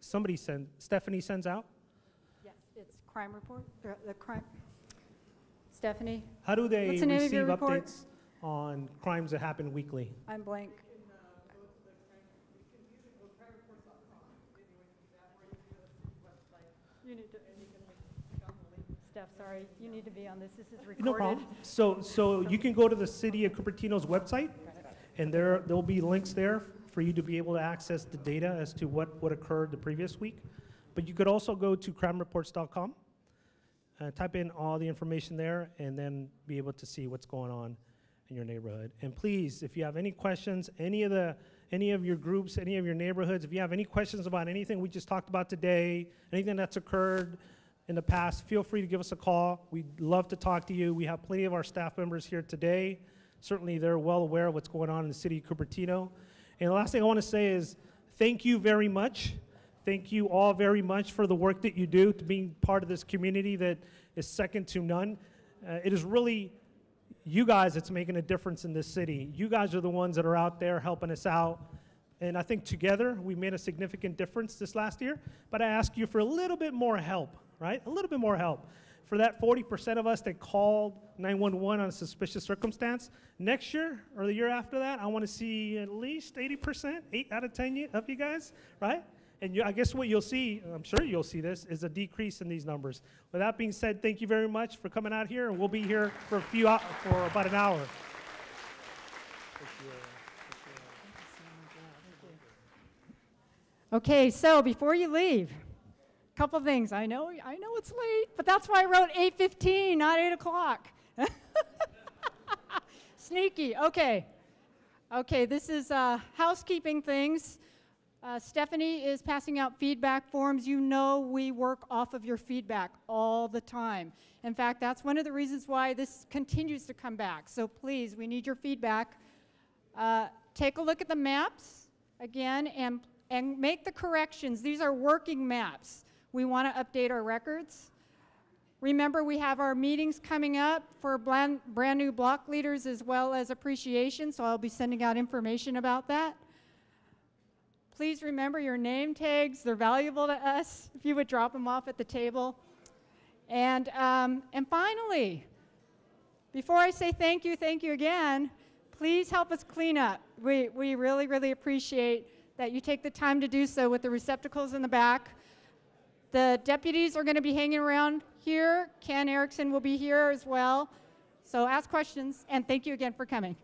somebody Stephanie sends out? Yes, it's crime report, the crime. Stephanie? How do they receive updates on crimes that happen weekly? I'm blank. You need to. Steph, sorry, you need to be on this. This is recorded. No problem. So you can go to the City of Cupertino's website, and there'll be links there for you to be able to access the data as to what occurred the previous week. But you could also go to crimereports.com, type in all the information there, and then be able to see what's going on in your neighborhood. And please, if you have any questions, any of your groups, any of your neighborhoods, if you have any questions about anything we just talked about today, anything that's occurred in the past, feel free to give us a call. We'd love to talk to you. We have plenty of our staff members here today. Certainly they're well aware of what's going on in the city of Cupertino. And the last thing I want to say is thank you very much. Thank you all very much for the work that you do, to being part of this community that is second to none. It is really you guys that's making a difference in this city. You guys are the ones that are out there helping us out. And I think together we made a significant difference this last year. But I ask you for a little bit more help. Right? A little bit more help. For that 40% of us that called 911 on a suspicious circumstance, next year or the year after that, I want to see at least 80%, 8 out of 10 of you guys, right? And I guess what you'll see, I'm sure you'll see this, is a decrease in these numbers. With that being said, thank you very much for coming out here, and we'll be here for for about an hour. Okay, so before you leave, couple things. I know it's late, but that's why I wrote 8:15, not 8 o'clock. Sneaky. Okay. Okay, this is housekeeping things. Stephanie is passing out feedback forms. You know we work off of your feedback all the time. In fact, that's one of the reasons why this continues to come back. So please, we need your feedback. Take a look at the maps again and make the corrections. These are working maps. We want to update our records. Remember, we have our meetings coming up for brand new block leaders as well as appreciation, so I'll be sending out information about that. Please remember your name tags. They're valuable to us. If you would drop them off at the table. And finally, before I say thank you again, please help us clean up. We really, really appreciate that you take the time to do so with the receptacles in the back. The deputies are going to be hanging around here. Ken Erickson will be here as well. So ask questions, and thank you again for coming.